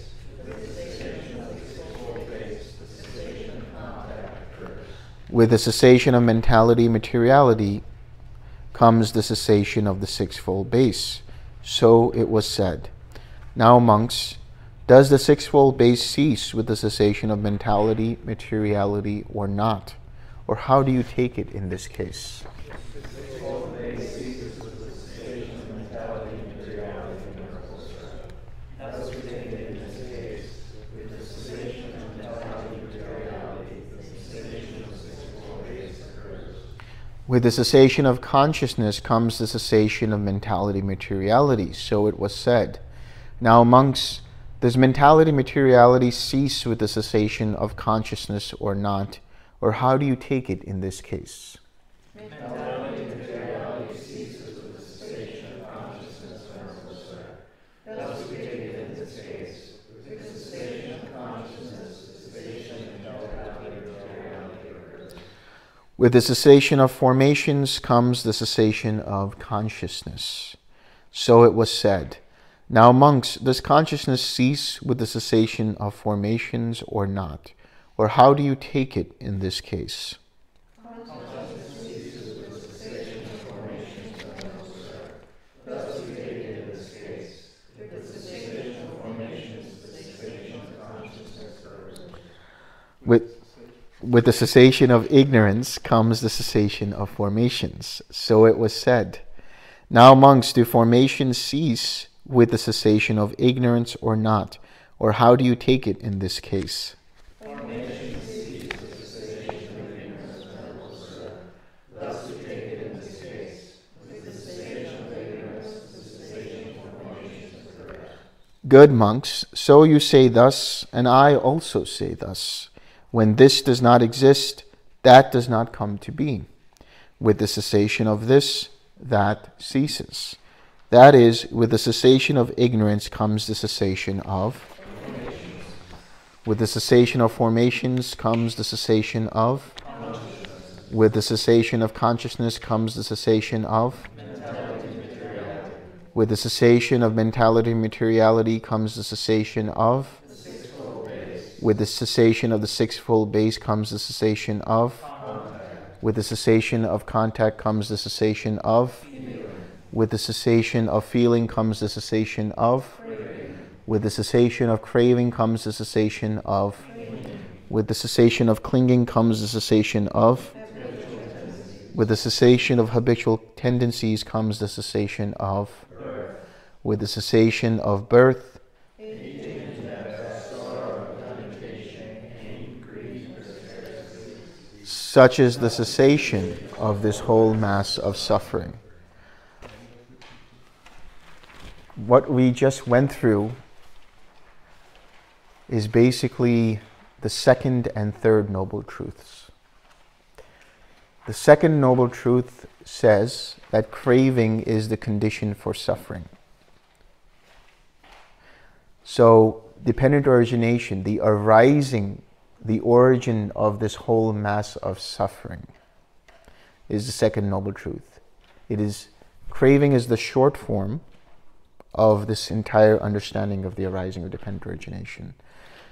With the cessation of the sixfold base, the cessation of contact occurs. With the cessation of mentality, materiality, comes the cessation of the sixfold base. So it was said. Now, monks, does the sixfold base cease with the cessation of mentality, materiality, or not? Or how do you take it in this case? With the cessation of consciousness comes the cessation of mentality materiality. So it was said. Now, monks, does mentality materiality cease with the cessation of consciousness or not? Or how do you take it in this case? Mentality materiality ceases with the cessation of consciousness, Venerable Sir. Thus we take it in this case. With the cessation of consciousness, the cessation of mentality materiality occurs. With the cessation of formations comes the cessation of consciousness. So it was said. Now, monks, does consciousness cease with the cessation of formations or not? Or how do you take it in this case? Consciousness ceases with the cessation of formations, Venerable Sir. Thus we take it in this case. With the cessation of formations, the cessation of consciousness occurs. With the cessation of ignorance comes the cessation of formations. So it was said. Now, monks, do formations cease with the cessation of ignorance or not? Or how do you take it in this case? Formations cease with the cessation of ignorance, Venerable Sir. Thus we take it in this case. With the cessation of ignorance, the cessation of formations occurs. Good, monks, so you say thus, and I also say thus. When this does not exist, that does not come to be. With the cessation of this, that ceases. That is, with the cessation of ignorance comes the cessation of formations. With the cessation of formations comes the cessation of consciousness. With the cessation of consciousness comes the cessation of mentality materiality. With the cessation of mentality materiality comes the cessation of with the cessation of the sixfold base comes the cessation of contact. With the cessation of contact comes the cessation of feeling. With the cessation of feeling comes the cessation of craving. With the cessation of craving comes the cessation of clinging. With the cessation of clinging comes the cessation of with the cessation of habitual tendencies comes the cessation of birth. With the cessation of birth such is the cessation of this whole mass of suffering. What we just went through is basically the second and third noble truths. The second noble truth says that craving is the condition for suffering. So dependent origination, the arising, the origin of this whole mass of suffering, is the second noble truth. It is, craving is the short form of this entire understanding of the arising of dependent origination.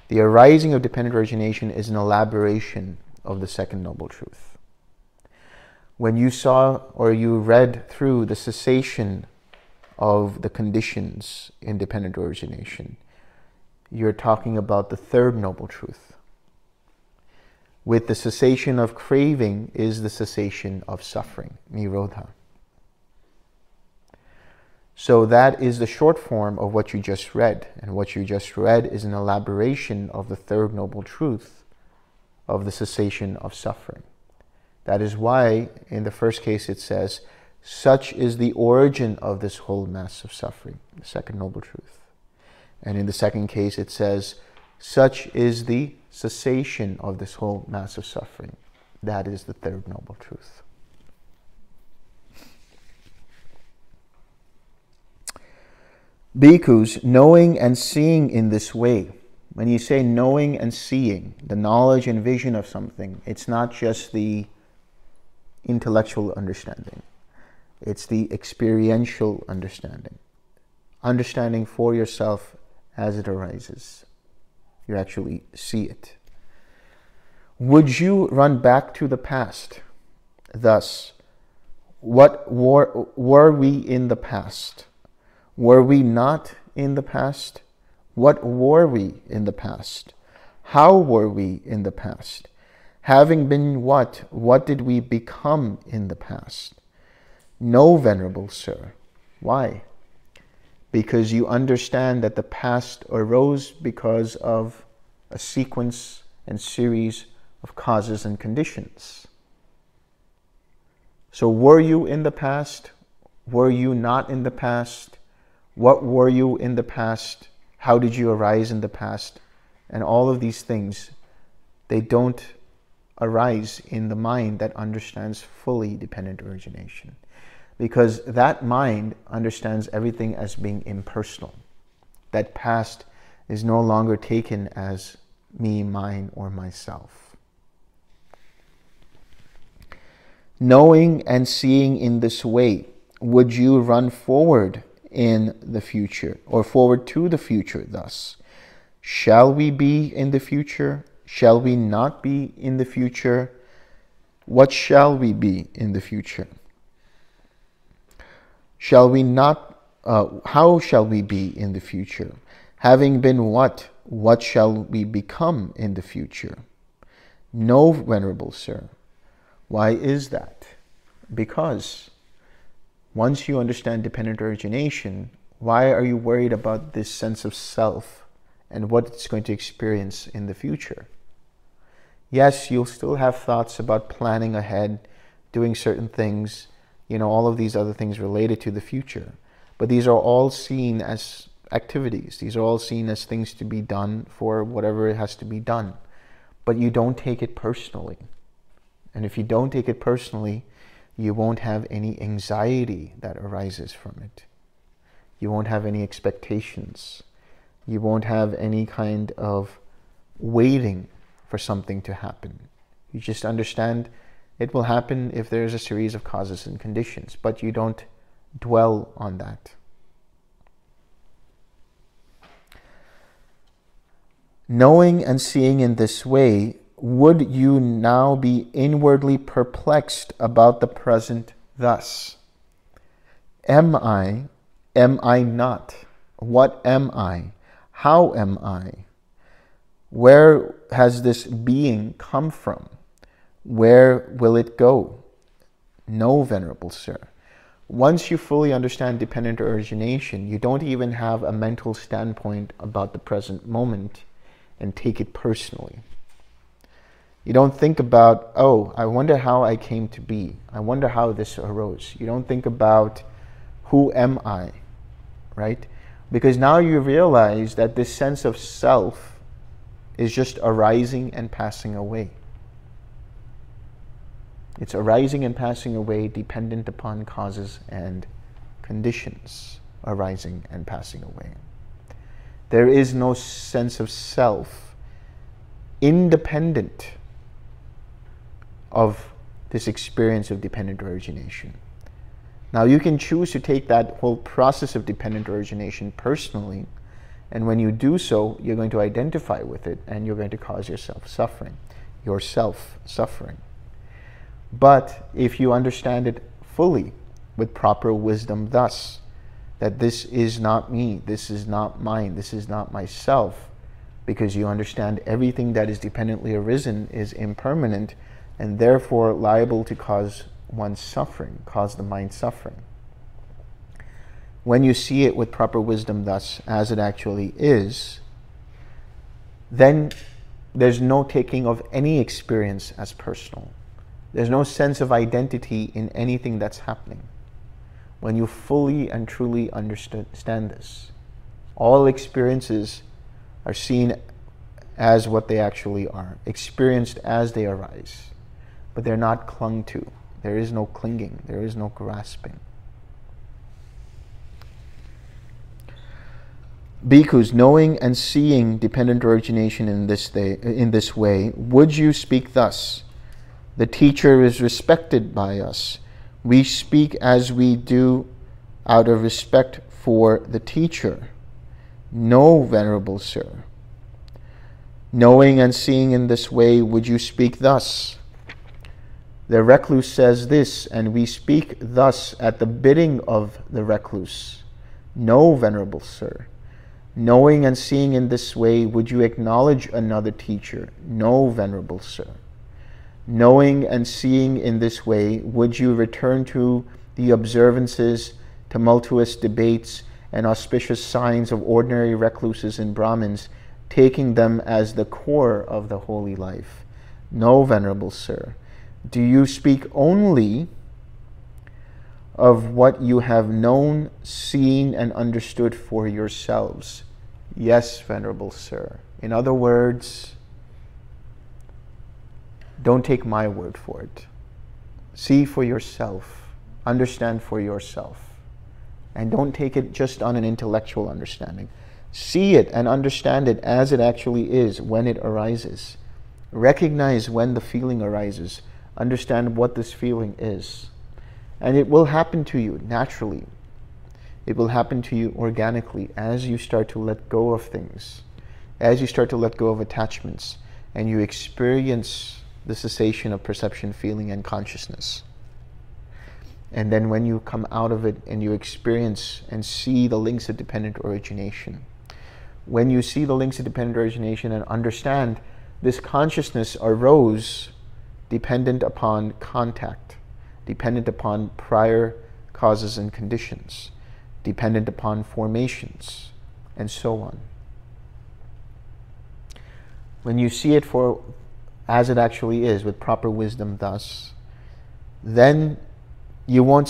The arising of dependent origination is an elaboration of the second noble truth. When you saw or you read through the cessation of the conditions in dependent origination, you're talking about the third noble truth. With the cessation of craving is the cessation of suffering, nirodha. So that is the short form of what you just read. And what you just read is an elaboration of the third noble truth of the cessation of suffering. That is why in the first case it says, such is the origin of this whole mass of suffering, the second noble truth. And in the second case it says, such is the cessation of this whole mass of suffering. That is the third noble truth. Bhikkhus, knowing and seeing in this way. When you say knowing and seeing, the knowledge and vision of something, it's not just the intellectual understanding. It's the experiential understanding. Understanding for yourself as it arises. You actually see it. Would you run back to the past? Thus, what were we in the past? Were we not in the past? What were we in the past? How were we in the past? Having been what did we become in the past? No, Venerable Sir. Why? Because you understand that the past arose because of a sequence and series of causes and conditions. So were you in the past? Were you not in the past? What were you in the past? How did you arise in the past? And all of these things, they don't arise in the mind that understands fully dependent origination. Because that mind understands everything as being impersonal. That past is no longer taken as me, mine, or myself. Knowing and seeing in this way, would you run forward in the future, or forward to the future thus? Shall we be in the future? Shall we not be in the future? What shall we be in the future? Shall we not, how shall we be in the future? Having been what shall we become in the future? No, Venerable Sir. Why is that? Because once you understand dependent origination, why are you worried about this sense of self and what it's going to experience in the future? Yes, you'll still have thoughts about planning ahead, doing certain things, you know, all of these other things related to the future. But these are all seen as activities. These are all seen as things to be done for whatever it has to be done. But you don't take it personally. And if you don't take it personally, you won't have any anxiety that arises from it. You won't have any expectations. You won't have any kind of waiting for something to happen. You just understand it will happen if there's a series of causes and conditions, but you don't dwell on that. Knowing and seeing in this way, would you now be inwardly perplexed about the present thus? Am I not? What am I? How am I? Where has this being come from? Where will it go? No, Venerable Sir. Once you fully understand dependent origination, you don't even have a mental standpoint about the present moment and take it personally. You don't think about, oh, I wonder how I came to be. I wonder how this arose. You don't think about, who am I, right? Because now you realize that this sense of self is just arising and passing away. It's arising and passing away dependent upon causes and conditions, arising and passing away. There is no sense of self, independent of this experience of dependent origination. Now, you can choose to take that whole process of dependent origination personally, and when you do so, you're going to identify with it, and you're going to cause yourself suffering, But if you understand it fully, with proper wisdom thus, that this is not me, this is not mine, this is not myself, because you understand everything that is dependently arisen is impermanent, and therefore liable to cause one's suffering, cause the mind suffering. When you see it with proper wisdom thus, as it actually is, then there's no taking of any experience as personal. There's no sense of identity in anything that's happening. When you fully and truly understand this, all experiences are seen as what they actually are, experienced as they arise, but they're not clung to. There is no clinging, there is no grasping. Bhikkhus, knowing and seeing dependent origination in this way, would you speak thus? The teacher is respected by us. We speak as we do out of respect for the teacher. No, venerable sir. Knowing and seeing in this way, would you speak thus? The recluse says this, and we speak thus at the bidding of the recluse. No, venerable sir. Knowing and seeing in this way, would you acknowledge another teacher? No, venerable sir. Knowing and seeing in this way, would you return to the observances, tumultuous debates, and auspicious signs of ordinary recluses and Brahmins, taking them as the core of the holy life? No, venerable sir. Do you speak only of what you have known, seen, and understood for yourselves? Yes, venerable sir. In other words, don't take my word for it. See for yourself, understand for yourself, and don't take it just on an intellectual understanding. See it and understand it as it actually is when it arises. Recognize when the feeling arises. Understand what this feeling is. And it will happen to you naturally. It will happen to you organically as you start to let go of things, as you start to let go of attachments, and you experience the cessation of perception, feeling, and consciousness. And then when you come out of it and you experience and see the links of dependent origination, when you see the links of dependent origination and understand this consciousness arose dependent upon contact, dependent upon prior causes and conditions, dependent upon formations, and so on. When you see it for as it actually is, with proper wisdom thus, then you won't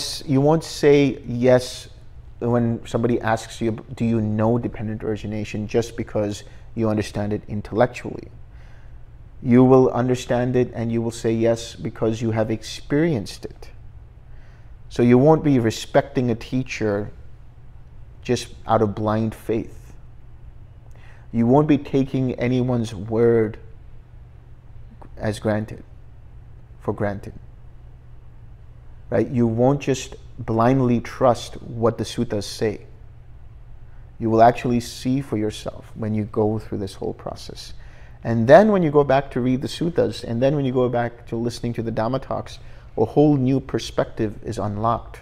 say yes when somebody asks you, do you know dependent origination, just because you understand it intellectually. You will understand it and you will say yes because you have experienced it. So you won't be respecting a teacher just out of blind faith. You won't be taking anyone's word as granted, for granted, right? You won't just blindly trust what the suttas say. You will actually see for yourself when you go through this whole process. And then when you go back to read the suttas, and then when you go back to listening to the Dhamma talks, a whole new perspective is unlocked.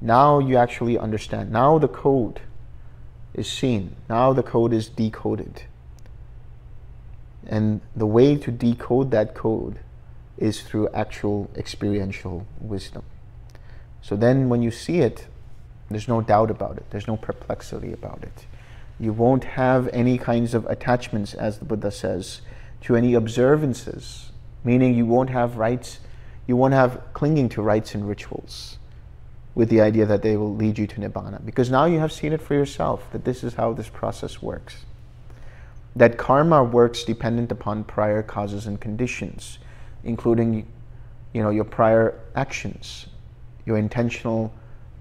Now you actually understand. Now the code is seen. Now the code is decoded. And the way to decode that code is through actual experiential wisdom. So then when you see it, there's no doubt about it. There's no perplexity about it. You won't have any kinds of attachments, as the Buddha says, to any observances, meaning you won't have rites, you won't have clinging to rites and rituals with the idea that they will lead you to Nibbāna, because now you have seen it for yourself, that this is how this process works. That karma works dependent upon prior causes and conditions, including, your prior actions, your intentional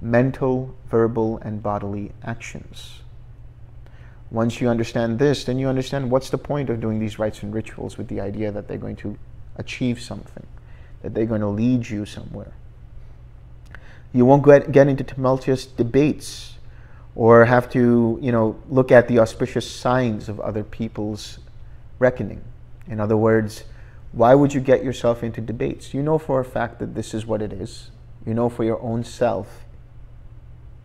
mental, verbal, and bodily actions. Once you understand this, then you understand what's the point of doing these rites and rituals with the idea that they're going to achieve something, that they're going to lead you somewhere. You won't get into tumultuous debates or have to, look at the auspicious signs of other people's reckoning. In other words, why would you get yourself into debates? You know for a fact that this is what it is. You know for your own self,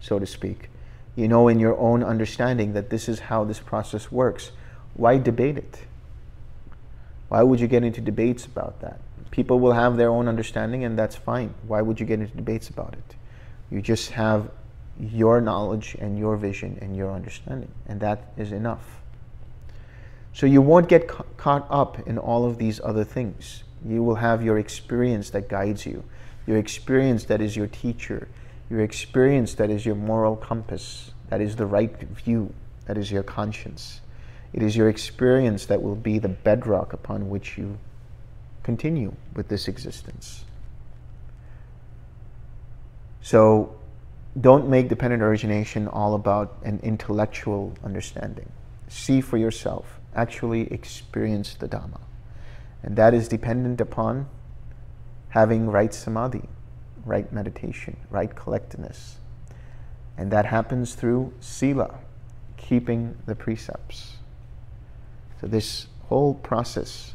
so to speak. You know in your own understanding that this is how this process works. Why debate it? Why would you get into debates about that? People will have their own understanding, and that's fine. Why would you get into debates about it? You just have your knowledge and your vision and your understanding, and that is enough. So you won't get caught up in all of these other things. You will have your experience that guides you, your experience that is your teacher, your experience that is your moral compass, that is the right view, that is your conscience. It is your experience that will be the bedrock upon which you continue with this existence. So don't make dependent origination all about an intellectual understanding. See for yourself. Actually experience the Dhamma. And that is dependent upon having right samadhi, right meditation, right collectedness. And that happens through sila, keeping the precepts. So this whole process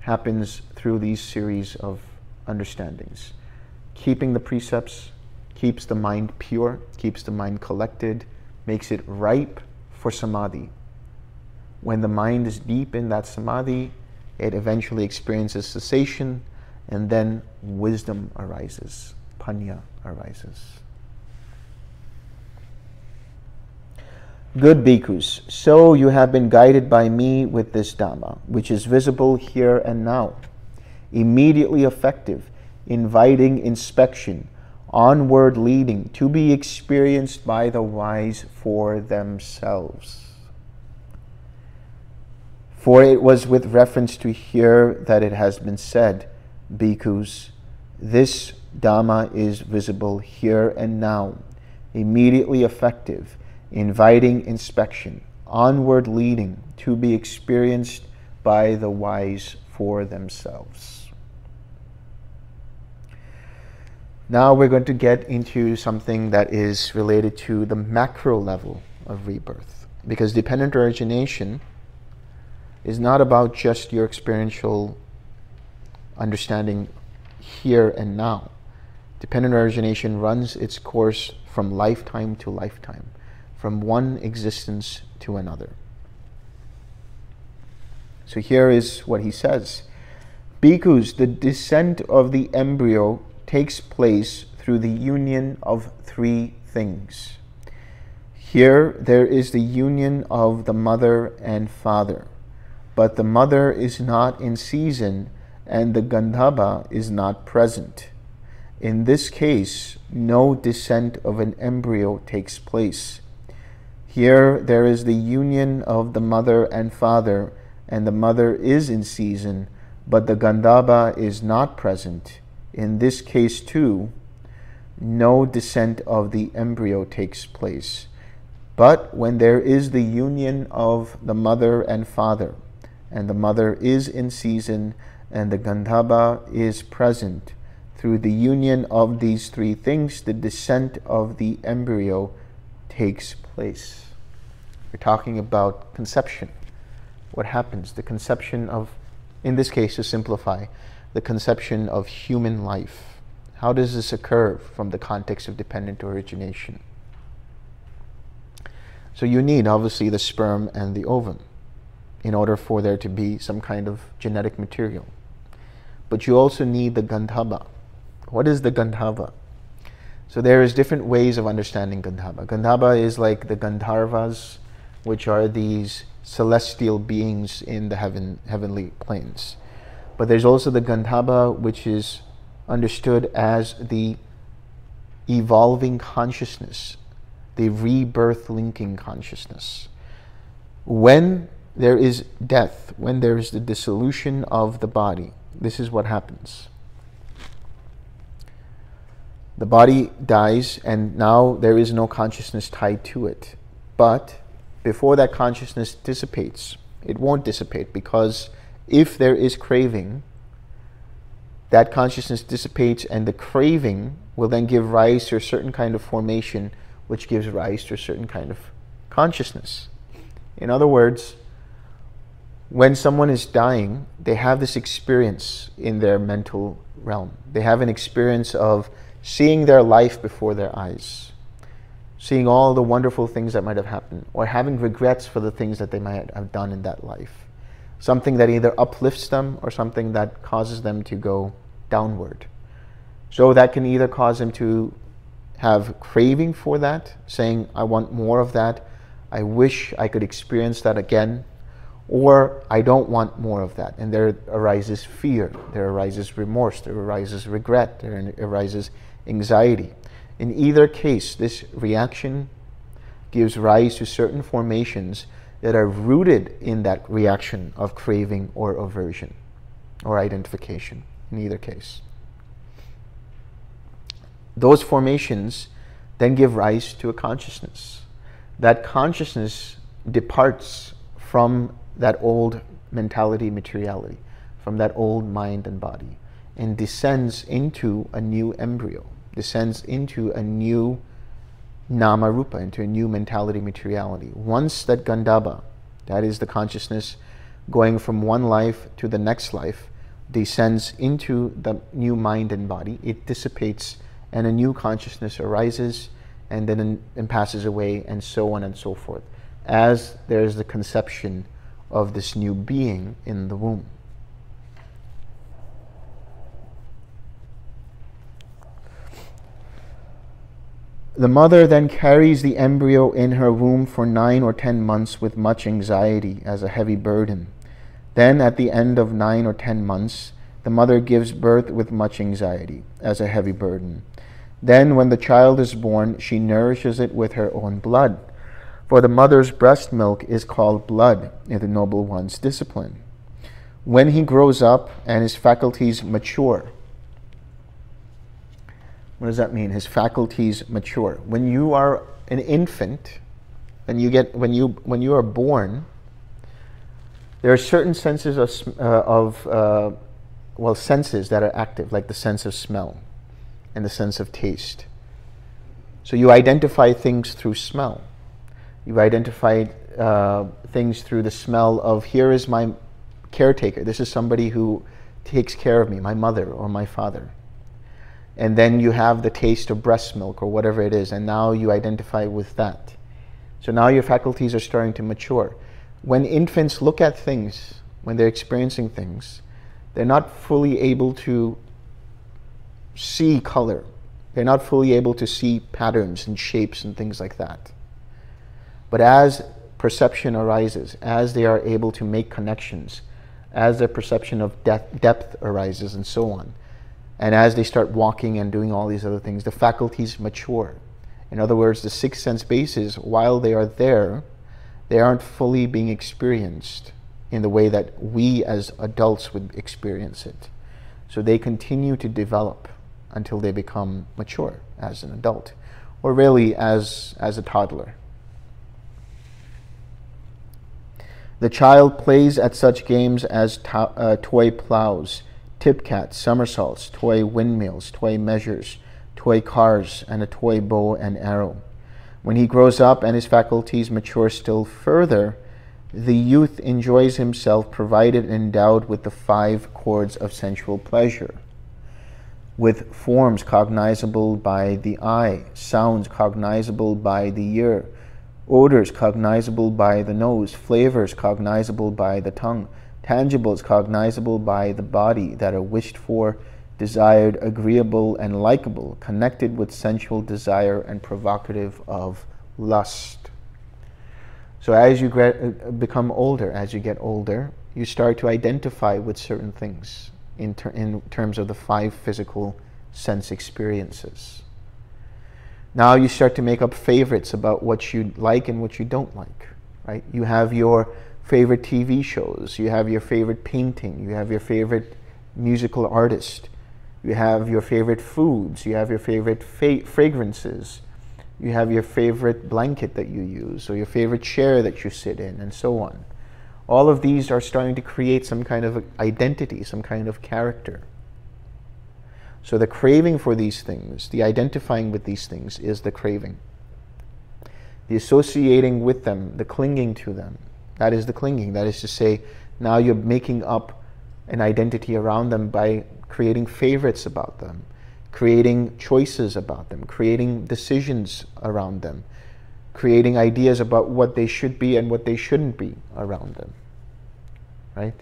happens through these series of understandings. Keeping the precepts keeps the mind pure, keeps the mind collected, makes it ripe for samadhi. When the mind is deep in that samadhi, it eventually experiences cessation, and then wisdom arises, panya arises. Good bhikkhus, so you have been guided by me with this Dhamma, which is visible here and now, immediately effective, inviting inspection, onward leading, to be experienced by the wise for themselves. For it was with reference to here that it has been said, bhikkhus, this Dhamma is visible here and now, immediately effective, inviting inspection, onward leading, to be experienced by the wise for themselves. Now we're going to get into something that is related to the macro level of rebirth, because dependent origination is not about just your experiential understanding here and now. Dependent origination runs its course from lifetime to lifetime, from one existence to another. So here is what he says. Bhikkhus, the descent of the embryo takes place through the union of three things. Here there is the union of the mother and father, but the mother is not in season and the Gandhaba is not present. In this case, no descent of an embryo takes place. Here there is the union of the mother and father, and the mother is in season, but the Gandhaba is not present. In this case too, no descent of the embryo takes place. But when there is the union of the mother and the mother is in season, and the Gandhaba is present, through the union of these three things, the descent of the embryo takes place. We're talking about conception. What happens? The conception of, in this case to simplify, the conception of human life. How does this occur from the context of dependent origination? So you need, obviously, the sperm and the ovum in order for there to be some kind of genetic material. But you also need the Gandhaba. What is the Gandhava? So there is different ways of understanding Gandhaba. Gandhaba is like the Gandharvas, which are these celestial beings in the heavenly planes. But there's also the Gandhaba, which is understood as the evolving consciousness, the rebirth linking consciousness. When there is death, when there is the dissolution of the body, this is what happens. The body dies, and now there is no consciousness tied to it. But before that consciousness dissipates. It won't dissipate, because if there is craving, that consciousness dissipates, and the craving will then give rise to a certain kind of formation, which gives rise to a certain kind of consciousness. In other words, when someone is dying, they have this experience in their mental realm. They have an experience of seeing their life before their eyes, seeing all the wonderful things that might have happened, or having regrets for the things that they might have done in that life. Something that either uplifts them or something that causes them to go downward. So that can either cause them to have craving for that, saying, I want more of that, I wish I could experience that again, or I don't want more of that. And there arises fear, there arises remorse, there arises regret, there arises anxiety. In either case, this reaction gives rise to certain formations that are rooted in that reaction of craving or aversion or identification, in either case. Those formations then give rise to a consciousness. That consciousness departs from that old mentality, materiality, from that old mind and body, and descends into a new embryo, descends into a new Nama Rupa, into a new mentality, materiality. Once that Gandhaba, that is the consciousness going from one life to the next life, descends into the new mind and body, it dissipates and a new consciousness arises, and then passes away, and so on and so forth, as there is the conception of this new being in the womb. The mother then carries the embryo in her womb for 9 or 10 months with much anxiety as a heavy burden. Then at the end of 9 or 10 months, the mother gives birth with much anxiety as a heavy burden. Then when the child is born, she nourishes it with her own blood. For the mother's breast milk is called blood in the Noble One's discipline. When he grows up and his faculties mature. What does that mean? His faculties mature. When you are an infant, and you get when you are born, there are certain senses senses that are active, like the sense of smell and the sense of taste. So you identify things through smell. You identify things through the smell of, here is my caretaker. This is somebody who takes care of me, my mother or my father. And then you have the taste of breast milk or whatever it is, and now you identify with that. So now your faculties are starting to mature. When infants look at things, when they're experiencing things, they're not fully able to see color. They're not fully able to see patterns and shapes and things like that. But as perception arises, as they are able to make connections, as their perception of depth arises, and so on, and as they start walking and doing all these other things, the faculties mature. In other words, the six sense bases, while they are there, they aren't fully being experienced in the way that we as adults would experience it. So they continue to develop until they become mature as an adult, or really as a toddler. The child plays at such games as toy plows, tip cats, somersaults, toy windmills, toy measures, toy cars, and a toy bow and arrow. When he grows up and his faculties mature still further, the youth enjoys himself provided endowed with the 5 chords of sensual pleasure, with forms cognizable by the eye, sounds cognizable by the ear, odors cognizable by the nose, flavors cognizable by the tongue, tangibles cognizable by the body that are wished for, desired, agreeable, and likable, connected with sensual desire and provocative of lust. So as you become older, as you get older, you start to identify with certain things in terms of the 5 physical sense experiences. Now you start to make up favorites about what you like and what you don't like, right? You have your favorite TV shows, you have your favorite painting, you have your favorite musical artist, you have your favorite foods, you have your favorite fragrances, You have your favorite blanket that you use, or your favorite chair that you sit in, and so on. All of these are starting to create some kind of identity, some kind of character. So the craving for these things, the identifying with these things, is the craving. The associating with them, the clinging to them, that is the clinging. That is to say, now you're making up an identity around them by creating favorites about them, creating choices about them, creating decisions around them, creating ideas about what they should be and what they shouldn't be around them, right?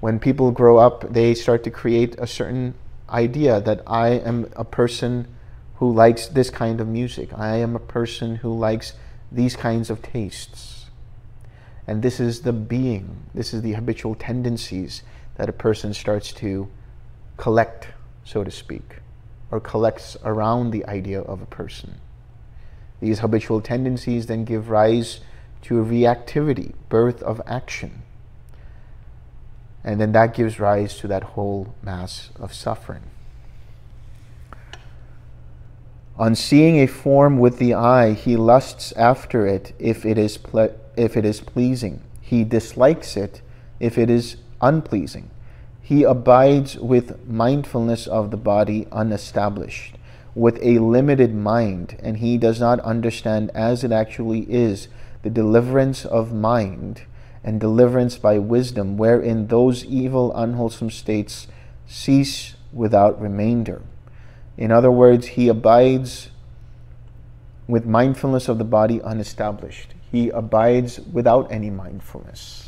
When people grow up, they start to create a certain idea that I am a person who likes this kind of music. I am a person who likes these kinds of tastes. And this is the being, this is the habitual tendencies that a person starts to collect, so to speak, or collects around the idea of a person. These habitual tendencies then give rise to reactivity, birth of action. And then that gives rise to that whole mass of suffering. On seeing a form with the eye, he lusts after it if it is pleasing. He dislikes it if it is unpleasing. He abides with mindfulness of the body unestablished, with a limited mind, and he does not understand as it actually is the deliverance of mind and deliverance by wisdom, wherein those evil, unwholesome states cease without remainder. In other words, he abides with mindfulness of the body unestablished. He abides without any mindfulness.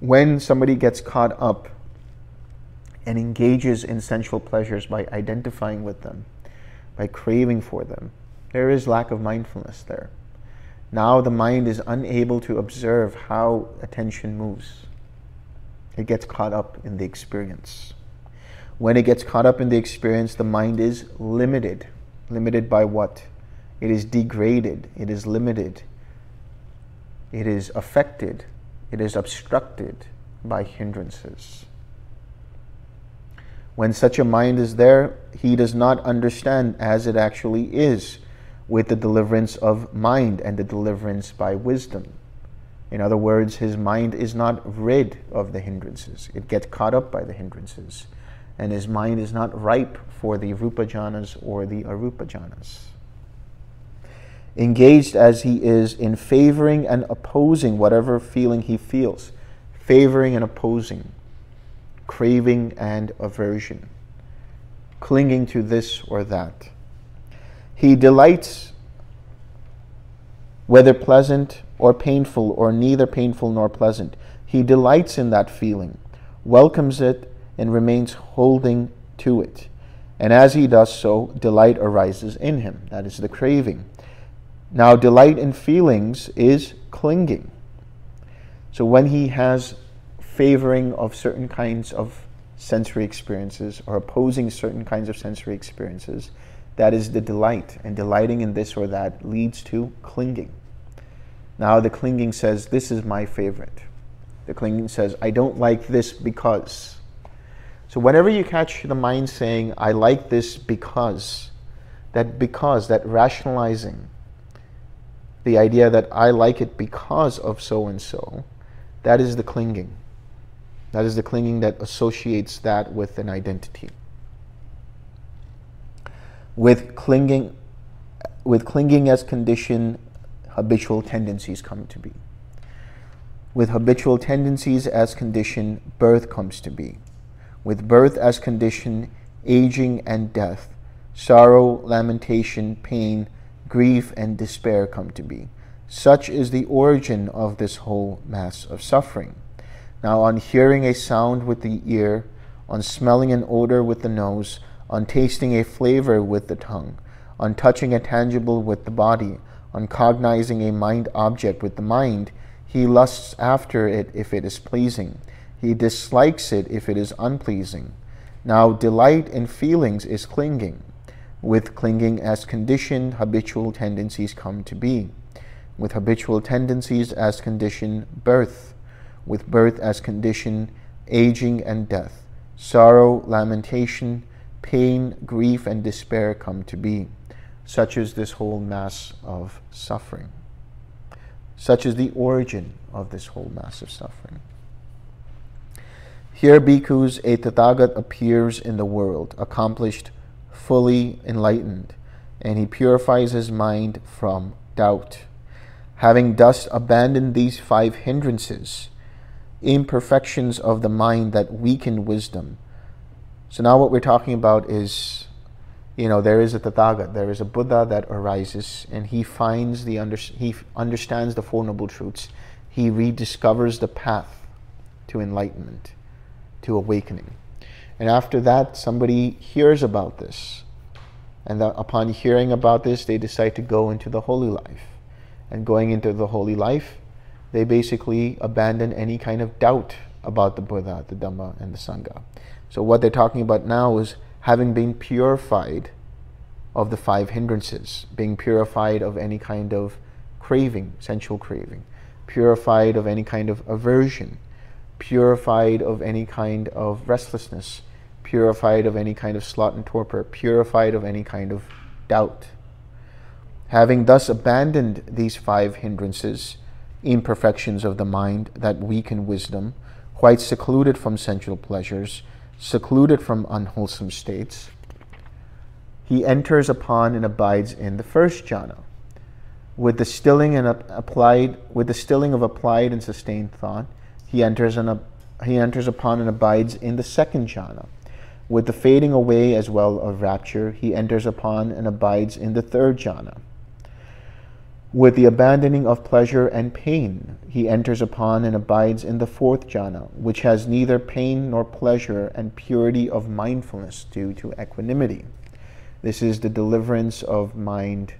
When somebody gets caught up and engages in sensual pleasures by identifying with them, by craving for them, there is lack of mindfulness there. Now the mind is unable to observe how attention moves. It gets caught up in the experience. When it gets caught up in the experience, the mind is limited. Limited by what? It is degraded. It is limited. It is affected. It is obstructed by hindrances. When such a mind is there, he does not understand as it actually is with the deliverance of mind and the deliverance by wisdom. In other words, his mind is not rid of the hindrances. It gets caught up by the hindrances. And his mind is not ripe for the Rupajanas or the Arupajanas. Engaged as he is in favoring and opposing whatever feeling he feels, favoring and opposing, craving and aversion, clinging to this or that. He delights, whether pleasant or painful, or neither painful nor pleasant. He delights in that feeling, welcomes it, and remains holding to it. And as he does so, delight arises in him. That is the craving. Now, delight in feelings is clinging. So when he has favoring of certain kinds of sensory experiences or opposing certain kinds of sensory experiences, that is the delight. And delighting in this or that leads to clinging. Now the clinging says, this is my favorite. The clinging says, I don't like this because. So whenever you catch the mind saying, I like this because, that rationalizing, the idea that I like it because of so-and-so, that is the clinging. That is the clinging that associates that with an identity. With clinging as condition, habitual tendencies come to be. With habitual tendencies as condition, birth comes to be. With birth as condition, aging and death, sorrow, lamentation, pain, grief, and despair come to be. Such is the origin of this whole mass of suffering. Now, on hearing a sound with the ear, on smelling an odor with the nose, on tasting a flavor with the tongue, on touching a tangible with the body, on cognizing a mind object with the mind, he lusts after it if it is pleasing. He dislikes it if it is unpleasing. Now, delight in feelings is clinging. With clinging as condition, habitual tendencies come to be. With habitual tendencies as condition, birth. With birth as condition, aging and death, sorrow, lamentation, pain, grief, and despair come to be. Such is this whole mass of suffering. Such is the origin of this whole mass of suffering. Here, bhikkhus, a Tathagat appears in the world, accomplished, fully enlightened, and he purifies his mind from doubt. Having thus abandoned these five hindrances, imperfections of the mind that weaken wisdom. So now what we're talking about is, you know, there is a Tathagat, there is a Buddha that arises, and he finds he understands the Four Noble Truths. He rediscovers the path to enlightenment, to awakening. And after that, somebody hears about this. And upon hearing about this, they decide to go into the holy life. And going into the holy life, they basically abandon any kind of doubt about the Buddha, the Dhamma, and the Sangha. So what they're talking about now is having been purified of the five hindrances, being purified of any kind of craving, sensual craving, purified of any kind of aversion, purified of any kind of restlessness, purified of any kind of sloth and torpor, purified of any kind of doubt. Having thus abandoned these five hindrances, imperfections of the mind that weaken wisdom, quite secluded from sensual pleasures, secluded from unwholesome states, he enters upon and abides in the first jhana, with the stilling of applied and sustained thought. He enters upon and abides in the second jhana, with the fading away as well of rapture. He enters upon and abides in the third jhana. With the abandoning of pleasure and pain, he enters upon and abides in the fourth jhana, which has neither pain nor pleasure, and purity of mindfulness due to equanimity. This is the deliverance of mind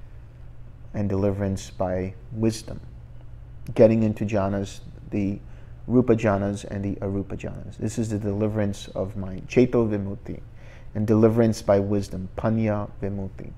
and deliverance by wisdom. Getting into jhanas, the Rupajanas and the Arupajanas. This is the deliverance of mind, Cheto vimuti, and deliverance by wisdom, Panya vimuti.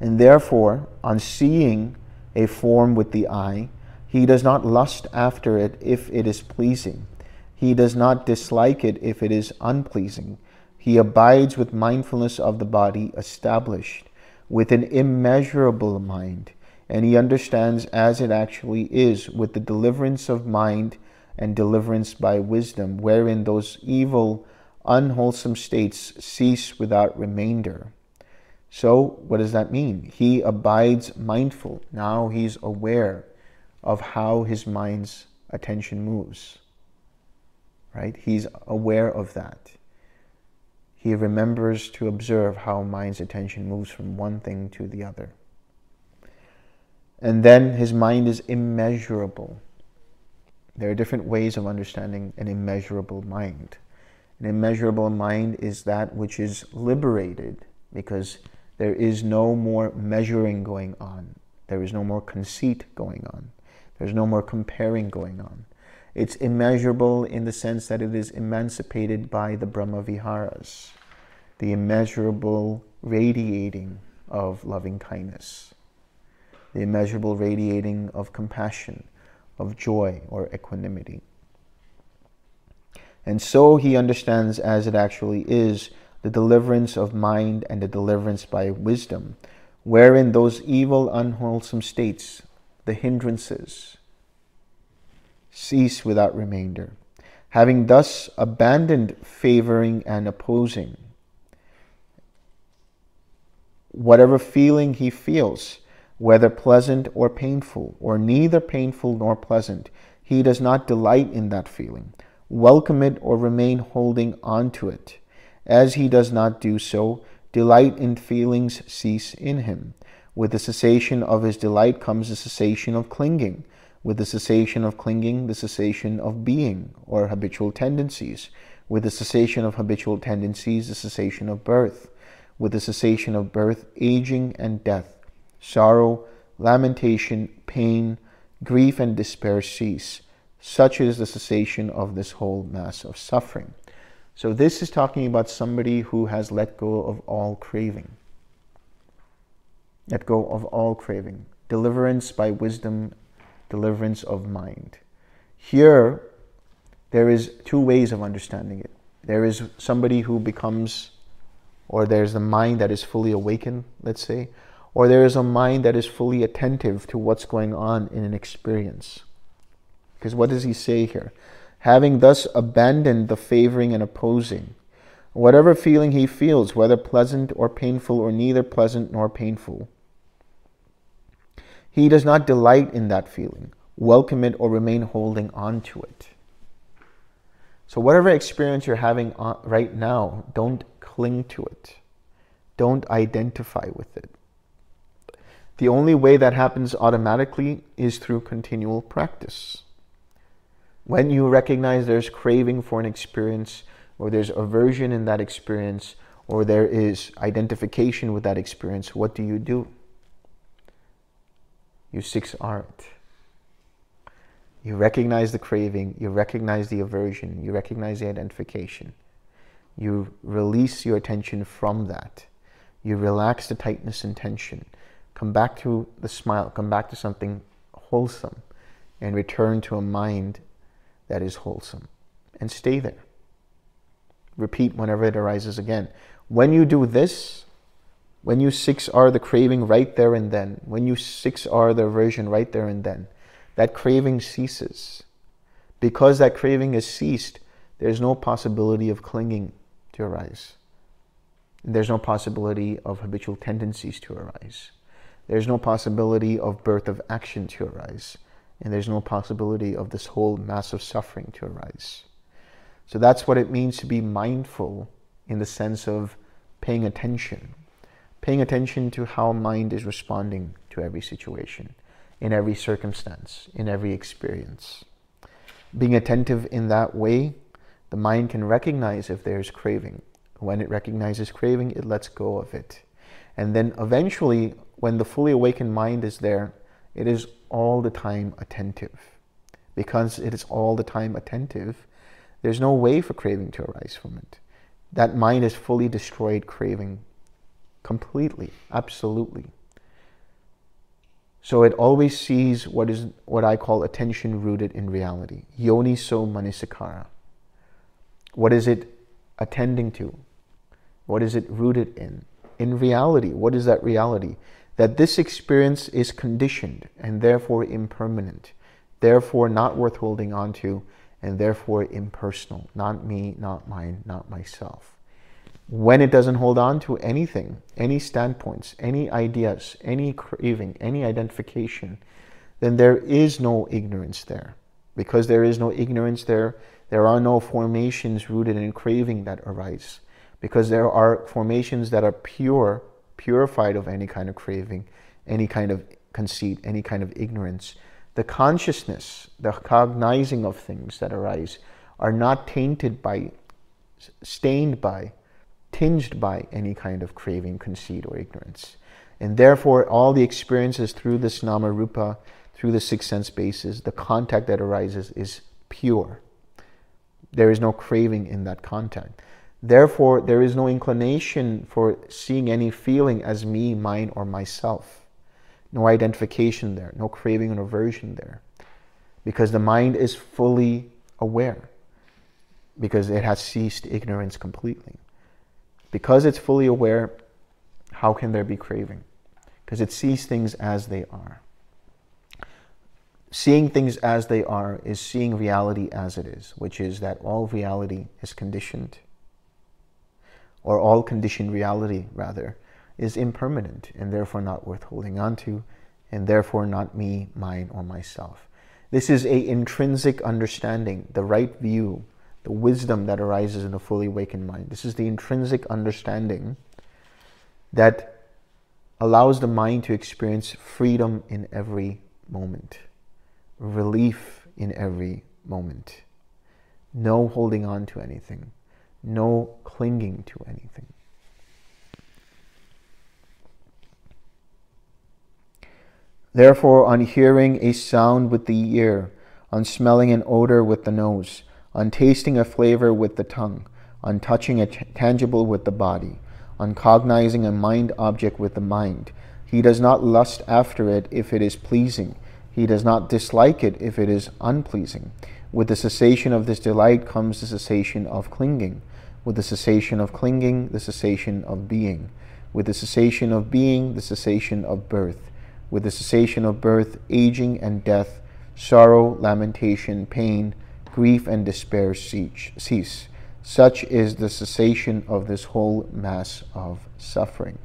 And therefore, on seeing a form with the eye, he does not lust after it if it is pleasing. He does not dislike it if it is unpleasing. He abides with mindfulness of the body established, with an immeasurable mind, and he understands as it actually is, with the deliverance of mind and deliverance by wisdom, wherein those evil, unwholesome states cease without remainder. So what does that mean? He abides mindful. Now he's aware of how his mind's attention moves, right? He's aware of that. He remembers to observe how mind's attention moves from one thing to the other. And then his mind is immeasurable. There are different ways of understanding an immeasurable mind. An immeasurable mind is that which is liberated, because there is no more measuring going on. There is no more conceit going on. There's no more comparing going on. It's immeasurable in the sense that it is emancipated by the Brahma-viharas, the immeasurable radiating of loving kindness, the immeasurable radiating of compassion, of joy or equanimity. And so he understands as it actually is, the deliverance of mind and the deliverance by wisdom, wherein those evil, unwholesome states, the hindrances, cease without remainder. Having thus abandoned favoring and opposing, whatever feeling he feels, whether pleasant or painful, or neither painful nor pleasant, he does not delight in that feeling, welcome it, or remain holding on to it. As he does not do so, delight in feelings cease in him. With the cessation of his delight comes the cessation of clinging. With the cessation of clinging, the cessation of being, or habitual tendencies. With the cessation of habitual tendencies, the cessation of birth. With the cessation of birth, aging and death, sorrow, lamentation, pain, grief, and despair cease. Such is the cessation of this whole mass of suffering. So this is talking about somebody who has let go of all craving. Let go of all craving. Deliverance by wisdom, deliverance of mind. Here, there is two ways of understanding it. There is somebody who becomes, or there's the mind that is fully awakened, let's say, or there is a mind that is fully attentive to what's going on in an experience. Because what does he say here? Having thus abandoned the favoring and opposing, whatever feeling he feels, whether pleasant or painful or neither pleasant nor painful, he does not delight in that feeling, welcome it, or remain holding on to it. So whatever experience you're having right now, don't cling to it. Don't identify with it. The only way that happens automatically is through continual practice. When you recognize there's craving for an experience, or there's aversion in that experience, or there is identification with that experience, what do? You 6R it. You recognize the craving, you recognize the aversion, you recognize the identification. You release your attention from that. You relax the tightness and tension. Come back to the smile, come back to something wholesome, and return to a mind that is wholesome. And stay there. Repeat whenever it arises again. When you do this, when you 6R the craving right there and then, when you 6R the aversion right there and then, that craving ceases. Because that craving has ceased, there's no possibility of clinging to arise. There's no possibility of habitual tendencies to arise. There's no possibility of birth of action to arise. And there's no possibility of this whole mass of suffering to arise. So that's what it means to be mindful in the sense of paying attention. Paying attention to how mind is responding to every situation, in every circumstance, in every experience. Being attentive in that way, the mind can recognize if there's craving. When it recognizes craving, it lets go of it. And then eventually, when the fully awakened mind is there, it is all the time attentive. Because it is all the time attentive, there's no way for craving to arise from it. That mind has fully destroyed craving completely, absolutely. So it always sees what is what I call attention rooted in reality. Yoniso Manasikara. What is it attending to? What is it rooted in? In reality, what is that reality? That this experience is conditioned and therefore impermanent, therefore not worth holding on to, and therefore impersonal. Not me, not mine, not myself. When it doesn't hold on to anything, any standpoints, any ideas, any craving, any identification, then there is no ignorance there. Because there is no ignorance there, there are no formations rooted in craving that arise. Because there are formations that are pure, purified of any kind of craving, any kind of conceit, any kind of ignorance. The consciousness, the cognizing of things that arise, are not tainted by, stained by, tinged by any kind of craving, conceit, or ignorance. And therefore, all the experiences through this Nama Rupa, through the six sense bases, the contact that arises is pure. There is no craving in that contact. Therefore, there is no inclination for seeing any feeling as me, mine, or myself. No identification there, no craving and aversion there. Because the mind is fully aware. Because it has ceased ignorance completely. Because it's fully aware, how can there be craving? Because it sees things as they are. Seeing things as they are is seeing reality as it is, which is that all reality is conditioned, or all conditioned reality, rather, is impermanent and therefore not worth holding on to, and therefore not me, mine, or myself. This is an intrinsic understanding, the right view, the wisdom that arises in a fully awakened mind. This is the intrinsic understanding that allows the mind to experience freedom in every moment, relief in every moment, no holding on to anything, no clinging to anything. Therefore, on hearing a sound with the ear, on smelling an odor with the nose, on tasting a flavor with the tongue, on touching a tangible with the body, on cognizing a mind object with the mind. He does not lust after it if it is pleasing. He does not dislike it if it is unpleasing. With the cessation of this delight comes the cessation of clinging. with the cessation of clinging, the cessation of being. With the cessation of being, the cessation of birth. With the cessation of birth, aging and death, sorrow, lamentation, pain, grief and despair cease. Such is the cessation of this whole mass of suffering.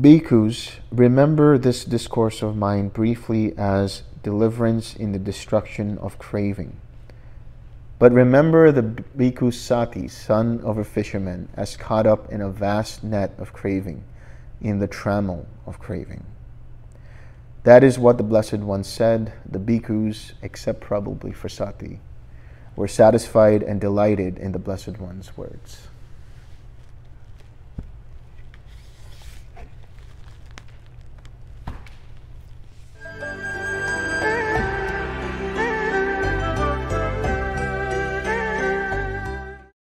Bhikkhus, remember this discourse of mine briefly as deliverance in the destruction of craving. But remember the bhikkhu Sati, son of a fisherman, as caught up in a vast net of craving, in the trammel of craving. That is what the Blessed One said. The bhikkhus, except probably for Sati, were satisfied and delighted in the Blessed One's words.